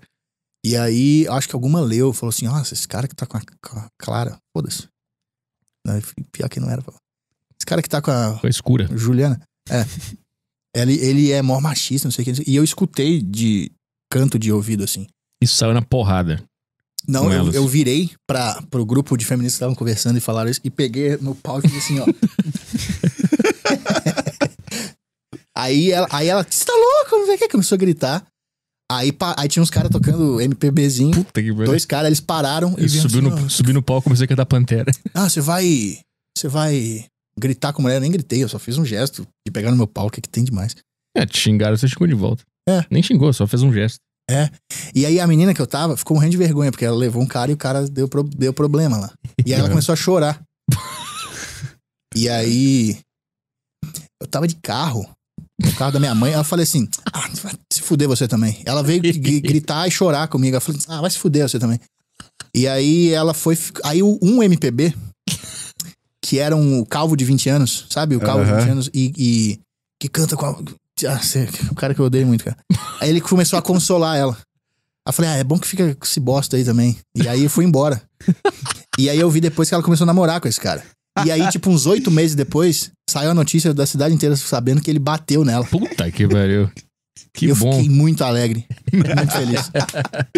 E aí, acho que alguma leu, falou assim, nossa, esse cara que tá com a, com a Clara, foda-se. Pior que não era. Esse cara que tá com a... Com a escura. Juliana. É. Ele, ele é mó machista, não sei o que. E eu escutei de canto de ouvido, assim. Isso saiu na porrada. Não, eu, eu virei pra, pro grupo de feministas que estavam conversando e falaram isso. E peguei no pau e disse assim, ó. aí, ela, aí ela, você tá louco? Não sei o que. Começou a gritar. Aí, pa, aí tinha uns caras tocando MPBzinho. Puta que dois caras, eles pararam. Eu e subi, assim, no, subi no pau, comecei a cantar Pantera. Ah, você vai... Você vai... gritar com a mulher, eu nem gritei, eu só fiz um gesto de pegar no meu pau, o que, que tem demais? É, te xingaram, você xingou de volta. É. Nem xingou, só fez um gesto. É. E aí a menina que eu tava ficou morrendo de vergonha, porque ela levou um cara e o cara deu, pro, deu problema lá. E aí ela começou a chorar. E aí eu tava de carro no carro da minha mãe. Eu falei assim, ah, vai se fuder você também. Ela veio gritar e chorar comigo. Eu falei, ah, vai se fuder você também. E aí ela foi... Aí um M P B, que era um calvo de vinte anos, sabe? O calvo uhum. de vinte anos e... e que canta com a... Ah, o cara que eu odeio muito, cara. Aí ele começou a consolar ela. Aí eu falei, ah, é bom que fica com esse bosta aí também. E aí eu fui embora. E aí eu vi depois que ela começou a namorar com esse cara. E aí, tipo, uns oito meses depois, saiu a notícia da cidade inteira sabendo que ele bateu nela. Puta que pariu. Que eu bom. Eu fiquei muito alegre, muito feliz.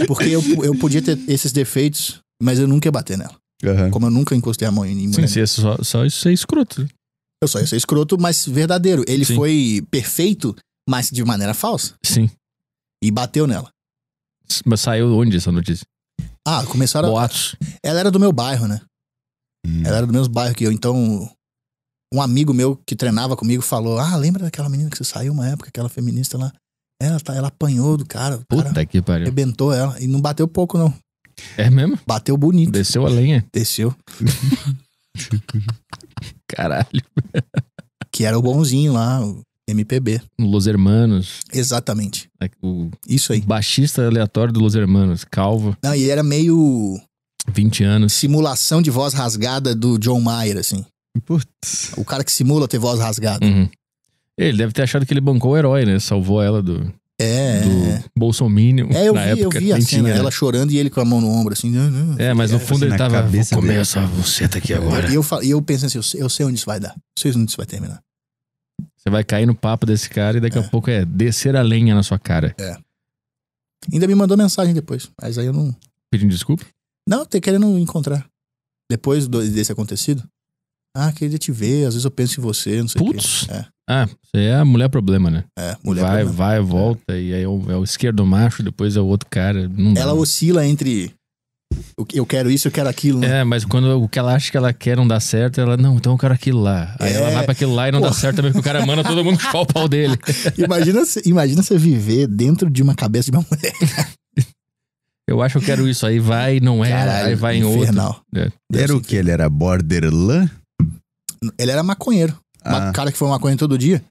Porque eu, eu podia ter esses defeitos, mas eu nunca ia bater nela. Uhum. Como eu nunca encostei a mão em ninguém. Sim, só, só isso é escroto. Eu só ia ser escroto, mas verdadeiro. Ele Sim. foi perfeito, mas de maneira falsa. Sim. E bateu nela. Mas saiu onde essa notícia? Ah, começaram... Boatos. A... Ela era do meu bairro, né? Hum. Ela era do mesmo bairro que eu. Então, um amigo meu que treinava comigo falou... Ah, lembra daquela menina que você saiu uma época? Aquela feminista lá. Ela, tá, ela apanhou do cara. Puta cara, que pariu. Arrebentou ela. E não bateu pouco, não. É mesmo? Bateu bonito. Desceu a lenha. Desceu. Caralho. Que era o bonzinho lá, o M P B. Los Hermanos. Exatamente. O Isso aí. Baixista aleatório do Los Hermanos, calvo. Não, e ele era meio... vinte anos. Simulação de voz rasgada do John Mayer, assim. Putz. O cara que simula ter voz rasgada. Uhum. Ele deve ter achado que ele bancou o herói, né? Salvou ela do... É. Do bolsominion. É, eu vi, época, eu vi a cena, né? Ela chorando e ele com a mão no ombro, assim. Não, não, é, mas no fundo ele tava, vou comer essa buceta aqui agora. E eu, eu, eu pensando assim, eu sei, eu sei onde isso vai dar. Eu sei onde isso vai terminar. Você vai cair no papo desse cara e daqui é. a pouco é descer a lenha na sua cara. É. Ainda me mandou mensagem depois, mas aí eu não... Pedindo desculpa? Não, tô querendo encontrar. Depois do, desse acontecido. Ah, queria te ver, às vezes eu penso em você, não sei o quê. Putz! É. Ah, você é a mulher problema, né? É, mulher vai, problema. Vai, volta, é. E aí é o, é o esquerdo macho, depois é o outro cara. Não ela dá. Oscila entre eu quero isso, eu quero aquilo, né? É, mas quando o que ela acha que ela quer não dá certo, ela, não, então eu quero aquilo lá. Aí é... ela vai pra aquilo lá e não Pô. dá certo também, porque o cara manda todo mundo chupar o pau dele. Imagina você imagina viver dentro de uma cabeça de uma mulher. Eu acho que eu quero isso, aí vai, não é, Caralho, aí vai infernal. Em outro. É. Era o que? Ele era borderline? Ele era maconheiro. Ah. O cara que foi maconheiro todo dia.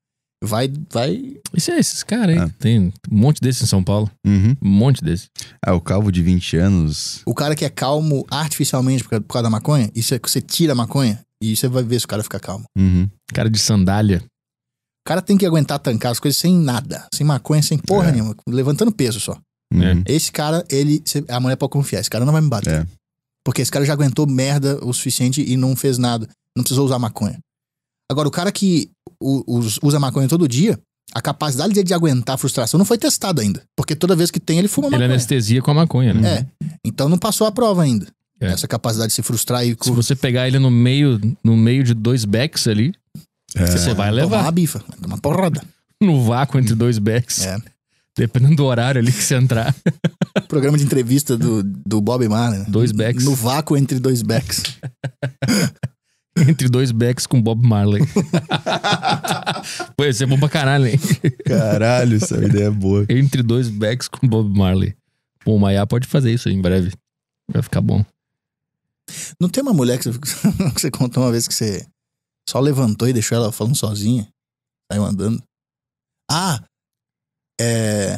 Vai, vai... Isso é esses caras, hein? Ah. Tem um monte desses em São Paulo. Uhum. Um monte desses. Ah, o calvo de vinte anos... O cara que é calmo artificialmente por causa da maconha, e você tira a maconha, e você vai ver se o cara fica calmo. Uhum. Cara de sandália. O cara tem que aguentar tancar as coisas sem nada. Sem maconha, sem porra é. nenhuma. Levantando peso só. Uhum. Esse cara, ele... A mulher pode confiar. Esse cara não vai me bater. É. Porque esse cara já aguentou merda o suficiente e não fez nada. Não precisou usar maconha. Agora, o cara que usa maconha todo dia, a capacidade dele de aguentar a frustração não foi testada ainda. Porque toda vez que tem, ele fuma maconha. Ele anestesia com a maconha, né? É. Então não passou a prova ainda. É. Essa capacidade de se frustrar e... Se você pegar ele no meio, no meio de dois becks ali, é. você vai levar. Tomar a bifa. Vai tomar uma porrada. No vácuo entre dois becks. É. Dependendo do horário ali que você entrar. Programa de entrevista do, do Bob Marley, né? Dois becks. No vácuo entre dois becks. Entre dois becks com Bob Marley. Pô, isso é bom pra caralho, hein? Caralho, essa ideia é boa. Entre dois becks com Bob Marley. Pô, o Maia pode fazer isso aí em breve. Vai ficar bom. Não tem uma mulher que você, que você contou uma vez que você só levantou e deixou ela falando sozinha? Saiu andando. Ah! É...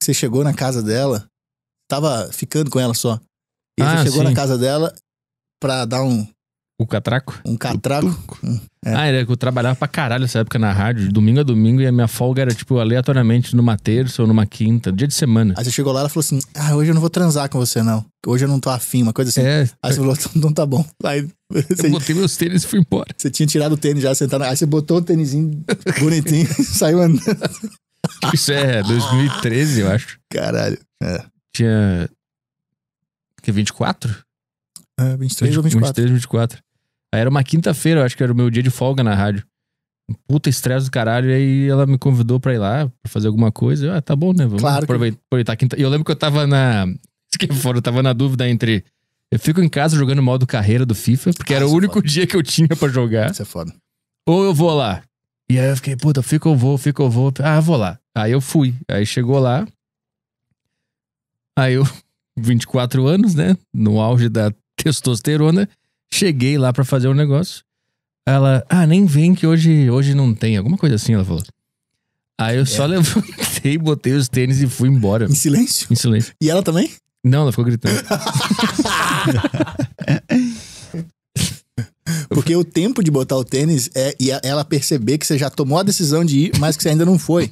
Você chegou na casa dela, tava ficando com ela só. E ah, você chegou sim. na casa dela pra dar um... O catraco? Um catraco. É. Ah, era que eu trabalhava pra caralho nessa época na rádio, de domingo a domingo, e a minha folga era, tipo, aleatoriamente numa terça ou numa quinta, dia de semana. Aí você chegou lá e ela falou assim, ah, hoje eu não vou transar com você, não. Hoje eu não tô afim, uma coisa assim. É. Aí você falou, então tá bom. Aí você... Eu botei meus tênis e fui embora. Você tinha tirado o tênis já, sentado na... Aí você botou o tênisinho bonitinho e saiu andando. Isso é dois mil e treze, eu acho. Caralho. É. Tinha... Que, vinte e quatro? É, vinte e três ou vinte e quatro. vinte e três, vinte e quatro. Aí era uma quinta-feira, eu acho que era o meu dia de folga na rádio. Puta estresse do caralho. E aí ela me convidou pra ir lá, pra fazer alguma coisa. Eu, ah, tá bom, né? Vamos claro aproveitar, aproveitar a quinta. E eu lembro que eu tava na... Eu tava na dúvida entre... Eu fico em casa jogando modo carreira do FIFA, porque ah, era o único foda. dia que eu tinha pra jogar. Isso é foda. Ou eu vou lá. E aí eu fiquei, puta, fica ou vou, fica ou vou. Ah, vou lá. Aí eu fui. Aí chegou lá. Aí eu... vinte e quatro anos, né? No auge da testosterona. Cheguei lá pra fazer um negócio. Ela, ah, nem vem que hoje, hoje não tem. Alguma coisa assim, ela falou. Aí eu é. só levantei, botei os tênis e fui embora. Em silêncio? Em silêncio. E ela também? Não, ela ficou gritando. Porque o tempo de botar o tênis é e ela perceber que você já tomou a decisão de ir, mas que você ainda não foi.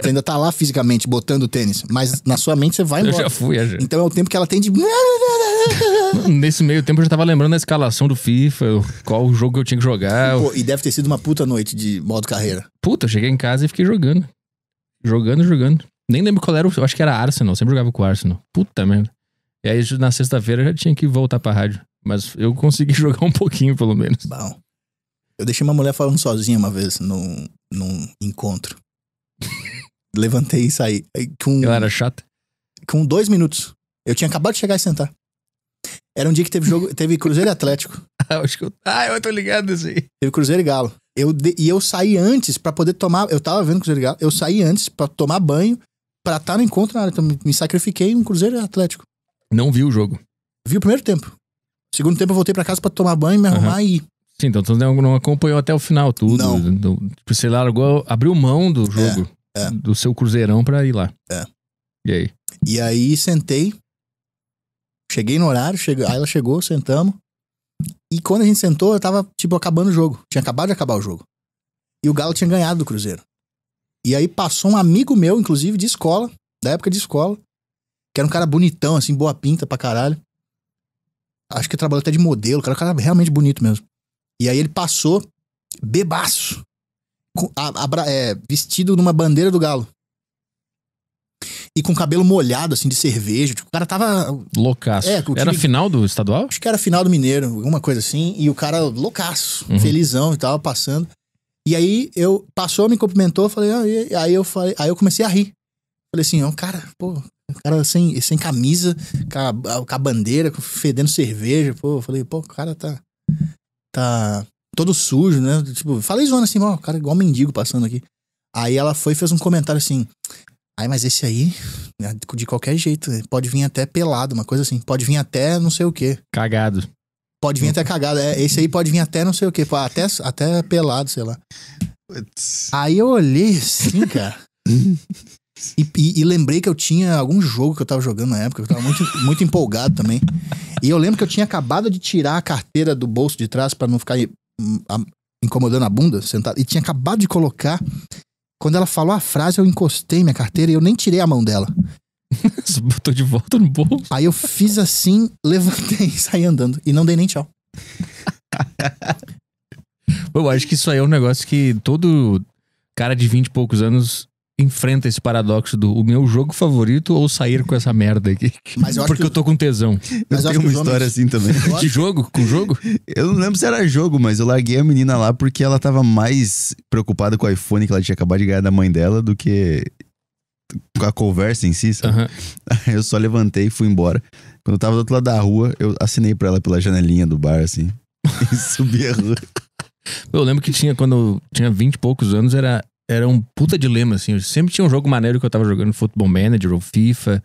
Você ainda tá lá fisicamente botando o tênis, mas na sua mente você vai embora. Eu já fui, eu já. Então é o tempo que ela tem de... Nesse meio tempo eu já tava lembrando a escalação do FIFA, qual o jogo que eu tinha que jogar. Pô, e deve ter sido uma puta noite de modo carreira. Puta, eu cheguei em casa e fiquei jogando. Jogando, jogando. Nem lembro qual era, eu acho que era Arsenal, eu sempre jogava com o Arsenal. Puta merda. E aí na sexta-feira eu já tinha que voltar pra rádio. Mas eu consegui jogar um pouquinho, pelo menos. Bom. Eu deixei uma mulher falando sozinha uma vez num, num encontro. Levantei e saí. Com, ela era chata? Com dois minutos. Eu tinha acabado de chegar e sentar. Era um dia que teve jogo, teve Cruzeiro e Atlético. Ah, acho que eu, ah, eu tô ligado nisso aí. Teve Cruzeiro e Galo. Eu de, e eu saí antes pra poder tomar... Eu tava vendo Cruzeiro e Galo. Eu saí antes pra tomar banho, pra estar no encontro na área. Então me sacrifiquei em um Cruzeiro e Atlético. Não vi o jogo. Vi o primeiro tempo. Segundo tempo eu voltei pra casa pra tomar banho, me arrumar uhum. e ir. Sim, então tu não acompanhou até o final tudo. Não. Do, do, você largou, abriu mão do jogo, é, é. do seu cruzeirão pra ir lá. É. E aí? E aí sentei, cheguei no horário, cheguei, aí ela chegou, sentamos. E quando a gente sentou, eu tava, tipo, acabando o jogo. Tinha acabado de acabar o jogo. E o Galo tinha ganhado do Cruzeiro. E aí passou um amigo meu, inclusive, de escola, da época de escola, que era um cara bonitão, assim, boa pinta pra caralho. Acho que trabalhou até de modelo, o cara, o cara realmente bonito mesmo. E aí ele passou bebaço, com, a, a, é, vestido numa bandeira do Galo. E com o cabelo molhado, assim, de cerveja. Tipo, o cara tava... Loucaço. É, era a final do estadual? Acho que era a final do Mineiro, alguma coisa assim. E o cara loucaço, uhum. felizão e tal, passando. E aí eu passou, me cumprimentou, falei, ah, aí eu falei, aí eu comecei a rir. Falei assim, ó, oh, cara, pô... O cara sem, sem camisa, com a, com a bandeira, fedendo cerveja. Pô, eu falei, pô, o cara tá... Tá todo sujo, né? Tipo, falei zona assim, ó, o cara igual mendigo passando aqui. Aí ela foi e fez um comentário assim... Ai, mas esse aí, de qualquer jeito, pode vir até pelado, uma coisa assim. Pode vir até não sei o quê. Cagado. Pode vir até cagado, é. Esse aí pode vir até não sei o quê. Até, até pelado, sei lá. It's... Aí eu olhei assim, cara... E, e, e lembrei que eu tinha algum jogo que eu tava jogando na época, eu tava muito, muito empolgado também. E eu lembro que eu tinha acabado de tirar a carteira do bolso de trás pra não ficar a, incomodando a bunda, sentado. E tinha acabado de colocar. Quando ela falou a frase, eu encostei minha carteira e eu nem tirei a mão dela. Você botou de volta no bolso? Aí eu fiz assim, levantei e saí andando. E não dei nem tchau. Eu acho que isso aí é um negócio que todo cara de vinte e poucos anos... enfrenta esse paradoxo do o meu jogo favorito ou sair com essa merda aqui. Mas eu acho porque que eu... eu tô com tesão. Mas eu tenho uma história homens... assim também. De jogo? Com jogo? Eu não lembro se era jogo, mas eu larguei a menina lá porque ela tava mais preocupada com o iPhone que ela tinha acabado de ganhar da mãe dela do que com a conversa em si, sabe? Uhum. Eu só levantei e fui embora. Quando eu tava do outro lado da rua, eu assinei pra ela pela janelinha do bar, assim. E subi a rua. Eu lembro que tinha, quando eu tinha vinte e poucos anos, era... Era um puta dilema, assim. Eu sempre tinha um jogo maneiro que eu tava jogando, Football Manager ou FIFA,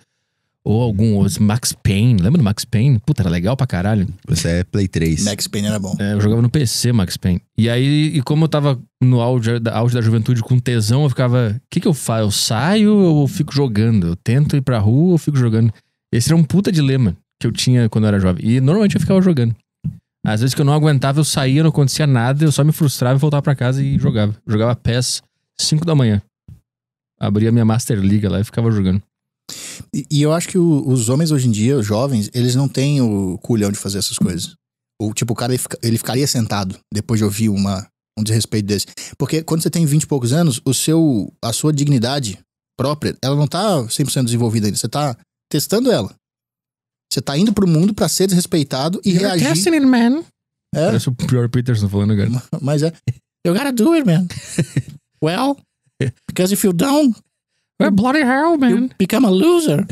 ou algum outro, Max Payne. Lembra do Max Payne? Puta, era legal pra caralho. Você é Play três. Max Payne era bom. É, eu jogava no P C, Max Payne. E aí, e como eu tava no auge da, auge da juventude com tesão, eu ficava... O que que eu faço? Eu saio ou eu fico jogando? Eu tento ir pra rua ou eu fico jogando? Esse era um puta dilema que eu tinha quando eu era jovem. E normalmente eu ficava jogando. Às vezes que eu não aguentava, eu saía, não acontecia nada, eu só me frustrava e voltava pra casa e jogava. Jogava P E S... cinco da manhã. Abria minha Master League lá e ficava jogando. E, e eu acho que o, os homens hoje em dia, os jovens, eles não têm o culhão de fazer essas coisas. Ou, tipo, o cara, ele, fica, ele ficaria sentado depois de ouvir uma, um desrespeito desse. Porque quando você tem vinte e poucos anos, o seu, a sua dignidade própria, ela não tá cem por cento desenvolvida ainda. Você tá testando ela. Você tá indo pro mundo pra ser desrespeitado e You're reagir... You're testing it, man. É. Parece o pior Peterson falando agora. Mas é... You gotta do it, man. Well, because if you don't, well, bloody hell, man. You become a loser.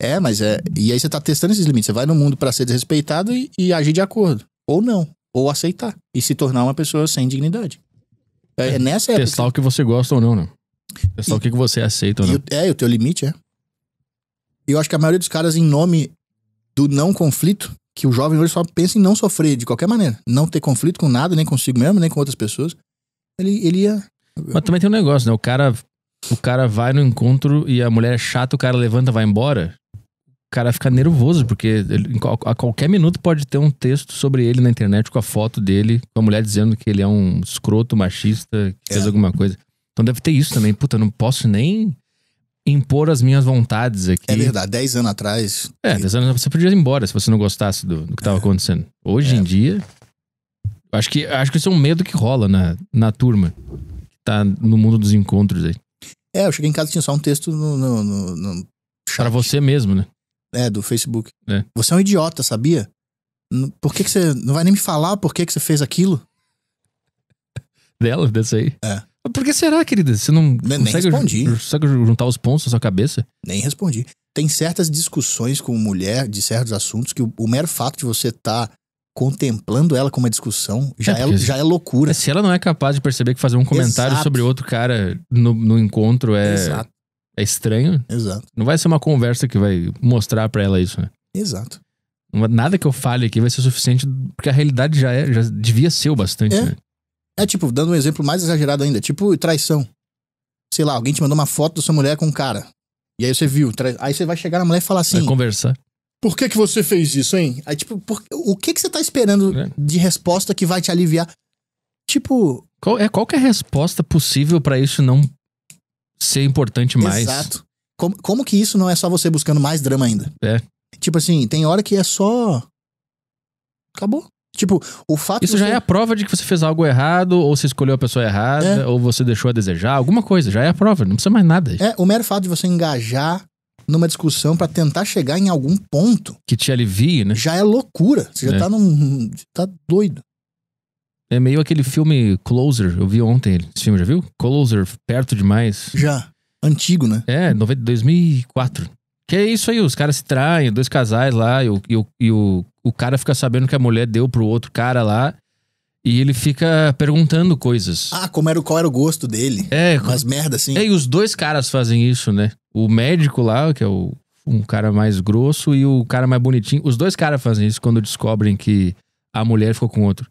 É, mas é... E aí você tá testando esses limites. Você vai no mundo pra ser desrespeitado e, e agir de acordo. Ou não. Ou aceitar. E se tornar uma pessoa sem dignidade. É, é nessa época... Testar o que você gosta ou não, né? Testar e, o que você aceita ou não. O, é, o teu limite, é. E eu acho que a maioria dos caras, em nome do não conflito, que o jovem hoje só pensa em não sofrer de qualquer maneira. Não ter conflito com nada, nem consigo mesmo, nem com outras pessoas. Ele, ele ia... Mas também tem um negócio, né? O cara, o cara vai no encontro e a mulher é chata, o cara levanta e vai embora. O cara fica nervoso, porque ele, a qualquer minuto pode ter um texto sobre ele na internet com a foto dele, com a mulher dizendo que ele é um escroto, machista, que fez é. alguma coisa. Então deve ter isso também. Puta, eu não posso nem... impor as minhas vontades aqui. É verdade, dez anos atrás... É, dez anos atrás você podia ir embora se você não gostasse do, do que estava é. acontecendo. Hoje é. em dia... Acho que, acho que isso é um medo que rola na, na turma. Que tá no mundo dos encontros aí. É, eu cheguei em casa e tinha só um texto no... no, no, no para você mesmo, né? É, do Facebook. É. Você é um idiota, sabia? Por que que você... Não vai nem me falar por que que você fez aquilo? Dela, dessa aí? É. Por que será, querida? Você não nem consegue, respondi. consegue juntar os pontos na sua cabeça? Nem respondi. Tem certas discussões com mulher de certos assuntos que o, o mero fato de você estar tá contemplando ela com uma discussão já é, é, já é loucura. É, se ela não é capaz de perceber que fazer um comentário Exato. sobre outro cara no, no encontro é, é estranho. Exato. Não vai ser uma conversa que vai mostrar pra ela isso, né? Exato. Nada que eu fale aqui vai ser suficiente, porque a realidade já, é, já devia ser o bastante, é. né? É tipo, dando um exemplo mais exagerado ainda, tipo traição. Sei lá, alguém te mandou uma foto da sua mulher com um cara. E aí você viu, tra... aí você vai chegar na mulher e falar assim... Vai conversar. Por que que você fez isso, hein? Aí tipo, por... o que que você tá esperando é. de resposta que vai te aliviar? Tipo... Qual é, qual que é a resposta possível pra isso não ser importante mais? Exato. Como, como que isso não é só você buscando mais drama ainda? É. Tipo assim, tem hora que é só... Acabou. Tipo, o fato... Isso já você... é a prova de que você fez algo errado, ou você escolheu a pessoa errada, é. ou você deixou a desejar, alguma coisa. Já é a prova, não precisa mais nada. É, o mero fato de você engajar numa discussão pra tentar chegar em algum ponto... Que te alivie, né? Já é loucura. Você é. já tá num... tá doido. É meio aquele filme Closer, eu vi ontem ele. Esse filme, já viu? Closer, Perto Demais. Já. Antigo, né? É, dois mil e quatro. Que é isso aí, os caras se traem, dois casais lá, e o... E o, e o... O cara fica sabendo que a mulher deu pro outro cara lá e ele fica perguntando coisas. Ah, como era, qual era o gosto dele. É. Umas com... merda assim. É, e os dois caras fazem isso, né? O médico lá, que é o, um cara mais grosso, e o cara mais bonitinho. Os dois caras fazem isso quando descobrem que a mulher ficou com outro. O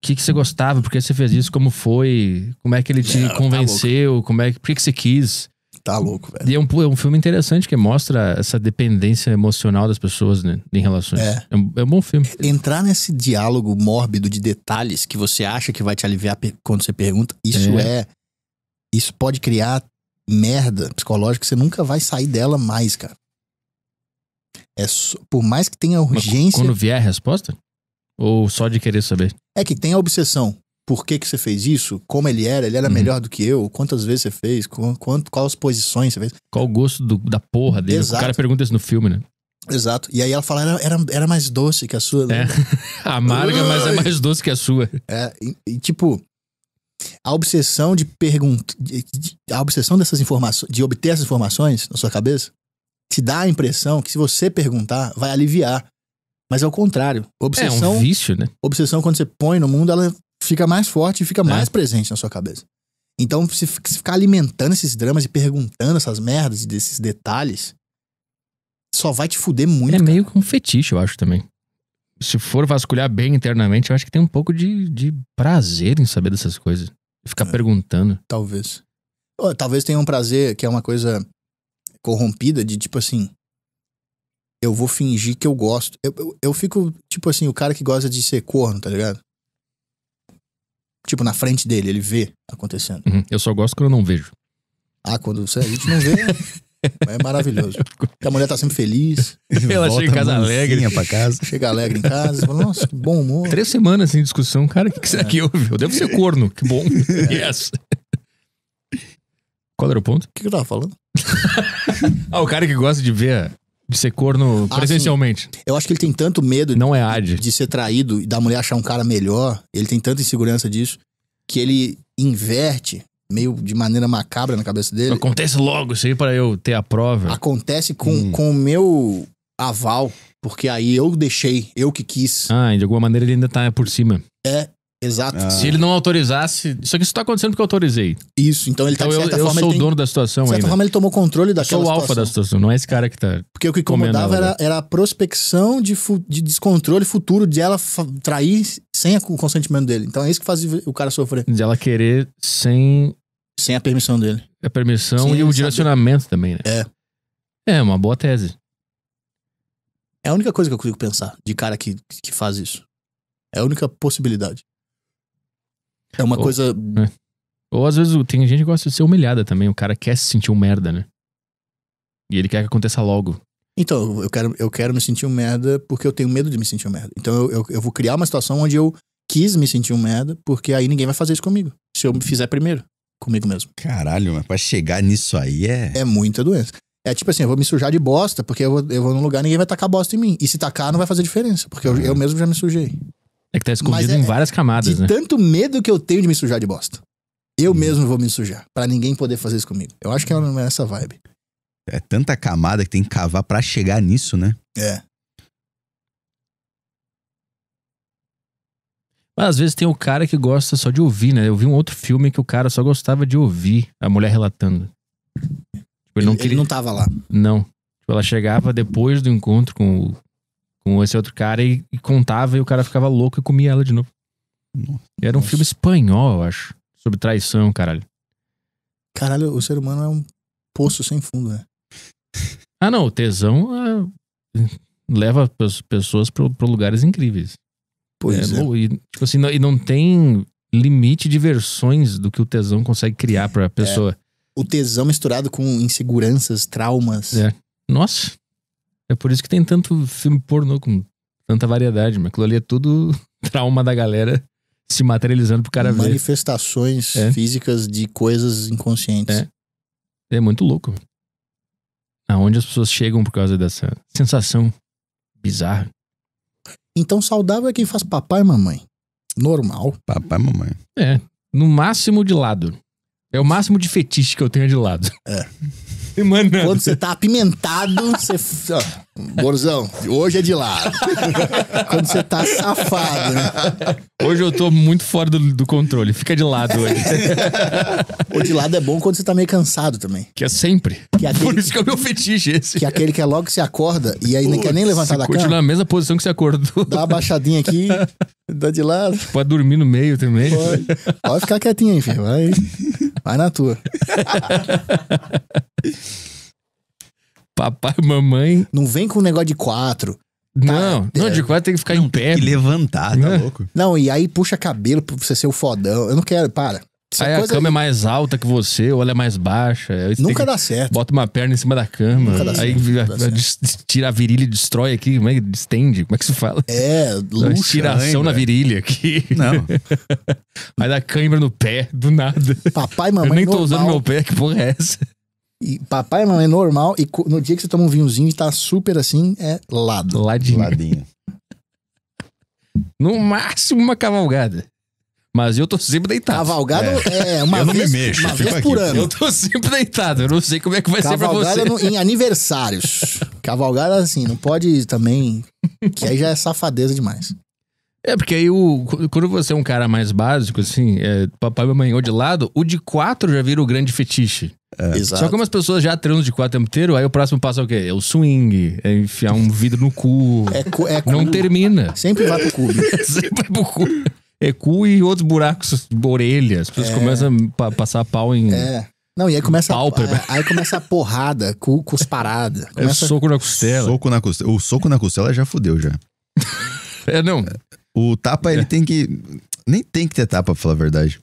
que que você gostava? Por que você fez isso? Como foi? Como é que ele te é, convenceu? Tá como é que, por que que você quis? Tá louco, velho. E é um, é um filme interessante que mostra essa dependência emocional das pessoas, né, em relações. É. É, um, é um bom filme. Entrar nesse diálogo mórbido de detalhes que você acha que vai te aliviar quando você pergunta, isso é... é isso pode criar merda psicológica que você nunca vai sair dela mais, cara. É so, por mais que tenha urgência... Mas quando vier a resposta? Ou só de querer saber? É que tem a obsessão. Por que que você fez isso? Como ele era? Ele era uhum. melhor do que eu? Quantas vezes você fez? Quanto, quais posições você fez? Qual o gosto do, da porra dele? Exato. O cara pergunta isso no filme, né? Exato. E aí ela fala, era, era, era mais doce que a sua. Né? É. Amarga, mas é mais doce que a sua. É, e, e tipo, a obsessão de perguntar... De, de, a obsessão dessas informações, de obter essas informações na sua cabeça, te dá a impressão que se você perguntar, vai aliviar. Mas é o contrário. Obsessão, é um vício, né? Obsessão, quando você põe no mundo, ela... fica mais forte e fica mais é. presente na sua cabeça. Então, se, se ficar alimentando esses dramas e perguntando essas merdas, desses detalhes, só vai te fuder muito. É cara. meio que um fetiche, eu acho também. Se for vasculhar bem internamente, eu acho que tem um pouco de, de prazer em saber dessas coisas. Ficar é. perguntando. Talvez. Ou, talvez tenha um prazer que é uma coisa corrompida de tipo assim... Eu vou fingir que eu gosto. Eu, eu, eu fico tipo assim, o cara que gosta de ser corno, tá ligado? Tipo, na frente dele, ele vê acontecendo. Uhum. Eu só gosto quando eu não vejo. Ah, quando você a gente não vê, é maravilhoso. Porque a mulher tá sempre feliz. Ela chega em casa alegre. Pra casa. Chega alegre em casa. Fala, nossa, que bom humor. Três semanas sem discussão. Cara, o que, que será é. que houve? Eu, eu devo ser corno. Que bom. É. Yes. Qual era o ponto? O que, que eu tava falando? Ah, o cara que gosta de ver, de ser corno ah, presencialmente. Sim. Eu acho que ele tem tanto medo não é de, de ser traído e da mulher achar um cara melhor, ele tem tanta insegurança disso, que ele inverte, meio de maneira macabra na cabeça dele. Acontece logo isso aí pra eu ter a prova. Acontece com, hum. com o meu aval, porque aí eu deixei, eu que quis. Ah, e de alguma maneira ele ainda tá por cima. É, Exato. Ah. Se ele não autorizasse... Isso aqui só tá acontecendo porque eu autorizei. Isso, então ele tá... Então, de certa eu, eu forma, sou ele o tem... dono da situação ainda. De certa ainda. forma, ele tomou controle daquela situação. Eu sou o alfa da situação, não é esse cara que tá... Porque o que incomodava era, era a prospecção de, fu de descontrole futuro de ela trair sem o consentimento dele. Então é isso que faz o cara sofrer. De ela querer sem... Sem a permissão dele. A permissão sem e o direcionamento saber. também, né? É. É, uma boa tese. É a única coisa que eu consigo pensar de cara que, que faz isso. É a única possibilidade. É uma ou, coisa... É. Ou às vezes tem gente que gosta de ser humilhada também. O cara quer se sentir um merda, né? E ele quer que aconteça logo. Então, eu quero, eu quero me sentir um merda porque eu tenho medo de me sentir um merda. Então eu, eu, eu vou criar uma situação onde eu quis me sentir um merda, porque aí ninguém vai fazer isso comigo. Se eu fizer primeiro, comigo mesmo. Caralho, mas pra chegar nisso aí é... É muita doença. É tipo assim, eu vou me sujar de bosta, porque eu vou, eu vou num lugar e ninguém vai tacar bosta em mim. E se tacar não vai fazer diferença, porque eu, eu mesmo já me sujei. É que tá escondido é, em várias camadas, né? Tanto medo que eu tenho de me sujar de bosta. Eu hum. mesmo vou me sujar, pra ninguém poder fazer isso comigo. Eu acho que não é essa vibe. É tanta camada que tem que cavar pra chegar nisso, né? É. Mas às vezes tem o cara que gosta só de ouvir, né? Eu vi um outro filme que o cara só gostava de ouvir a mulher relatando. Ele não, ele, queria... ele não tava lá. Não. Ela chegava depois do encontro com, o, com esse outro cara e, e contava, e o cara ficava louco e comia ela de novo. Nossa. Era um Nossa. filme espanhol, eu acho. Sobre traição, caralho. Caralho, o ser humano é um poço sem fundo, né? Ah, não. O tesão é... leva as pessoas pra, pra lugares incríveis. Pois é. é. E, tipo assim, não, e não tem limite de versões do que o tesão consegue criar pra pessoa. É. O tesão misturado com inseguranças, traumas. É. Nossa. É por isso que tem tanto filme pornô com tanta variedade, mas aquilo ali é tudo trauma da galera se materializando pro cara ver. Manifestações é. físicas de coisas inconscientes. É. É muito louco. Aonde as pessoas chegam por causa dessa sensação bizarra. Então saudável é quem faz papai e mamãe. Normal. Papai e mamãe. É. No máximo de lado. É o máximo de fetiche que eu tenho de lado. É. Emanando. Quando você tá apimentado, você... Borzão, hoje é de lado. Quando você tá safado, né? Hoje eu tô muito fora do, do controle. Fica de lado hoje. O de lado é bom quando você tá meio cansado também. Que é sempre. Que é aquele... Por isso que é o meu fetiche esse. Que é aquele que é logo que você acorda e aí não quer nem levantar da cama. Continua na mesma posição que você acordou. Dá uma baixadinha aqui, dá de lado. Pode dormir no meio também. Pode, Pode ficar quietinho aí, filho. Vai... Vai na tua. Papai, mamãe. Não vem com um negócio de quatro. Não, tá, não, é, de quatro tem que ficar em pé. Tem que levantar, tá é. louco? Não, e aí puxa cabelo pra você ser o fodão. Eu não quero, para. Essa aí coisa a cama aí... é mais alta que você, ou ela é mais baixa. Nunca dá certo. Bota uma perna em cima da cama. Nunca dá aí certo, dá certo. Tira a virilha e destrói aqui. Como é que estende? Como é que se fala? É, luxa. Estiração na virilha aqui. Não. Vai dar cãibra no pé, do nada. Papai e mamãe normal. Eu nem tô normal. usando meu pé, que porra é essa? E papai e mamãe normal, e no dia que você toma um vinhozinho e tá super assim, é lado. Ladinho. Ladinho. No máximo uma cavalgada. Mas eu tô sempre deitado. Cavalgada é, é uma eu vez, não me mexo, uma vez por aqui. ano. Eu tô sempre deitado, eu não sei como é que vai Cavalgada ser pra você. No, em aniversários. Cavalgada assim, não pode também, que aí já é safadeza demais. É, porque aí o, quando você é um cara mais básico, assim, é, papai e mamãe ou de lado, o de quatro já vira o grande fetiche. É. Exato. Só como as pessoas já transam de quatro o tempo inteiro, aí o próximo passo é o quê? É o swing, é enfiar um vidro no cu. É, é cu. Não termina. Sempre vai pro cu. Sempre vai pro cu. É cu e outros buracos, orelha. As pessoas é. começam a passar pau em... É. Não, e aí começa, a, aí começa a porrada, cu, cusparada. Começa... É o soco na costela. Soco na costela. O soco na costela já fudeu, já. É, não. O tapa, é. ele tem que... Nem tem que ter tapa, pra falar a verdade.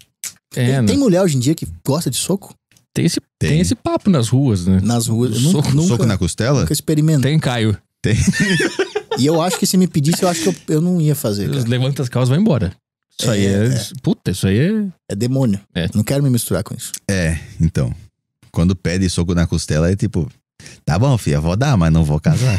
É, tem, tem mulher hoje em dia que gosta de soco? Tem esse, tem. Tem esse papo nas ruas, né? Nas ruas. Eu soco, nunca, soco na costela? Nunca experimento. Tem, Caio. Tem. E eu acho que se me pedisse, eu acho que eu, eu não ia fazer. Levanta as calças e vai embora. Isso é, aí é, é... Puta, isso aí é... É demônio. É. Não quero me misturar com isso. É, então. Quando pede soco na costela, é tipo... Tá bom, filha, vou dar, mas não vou casar.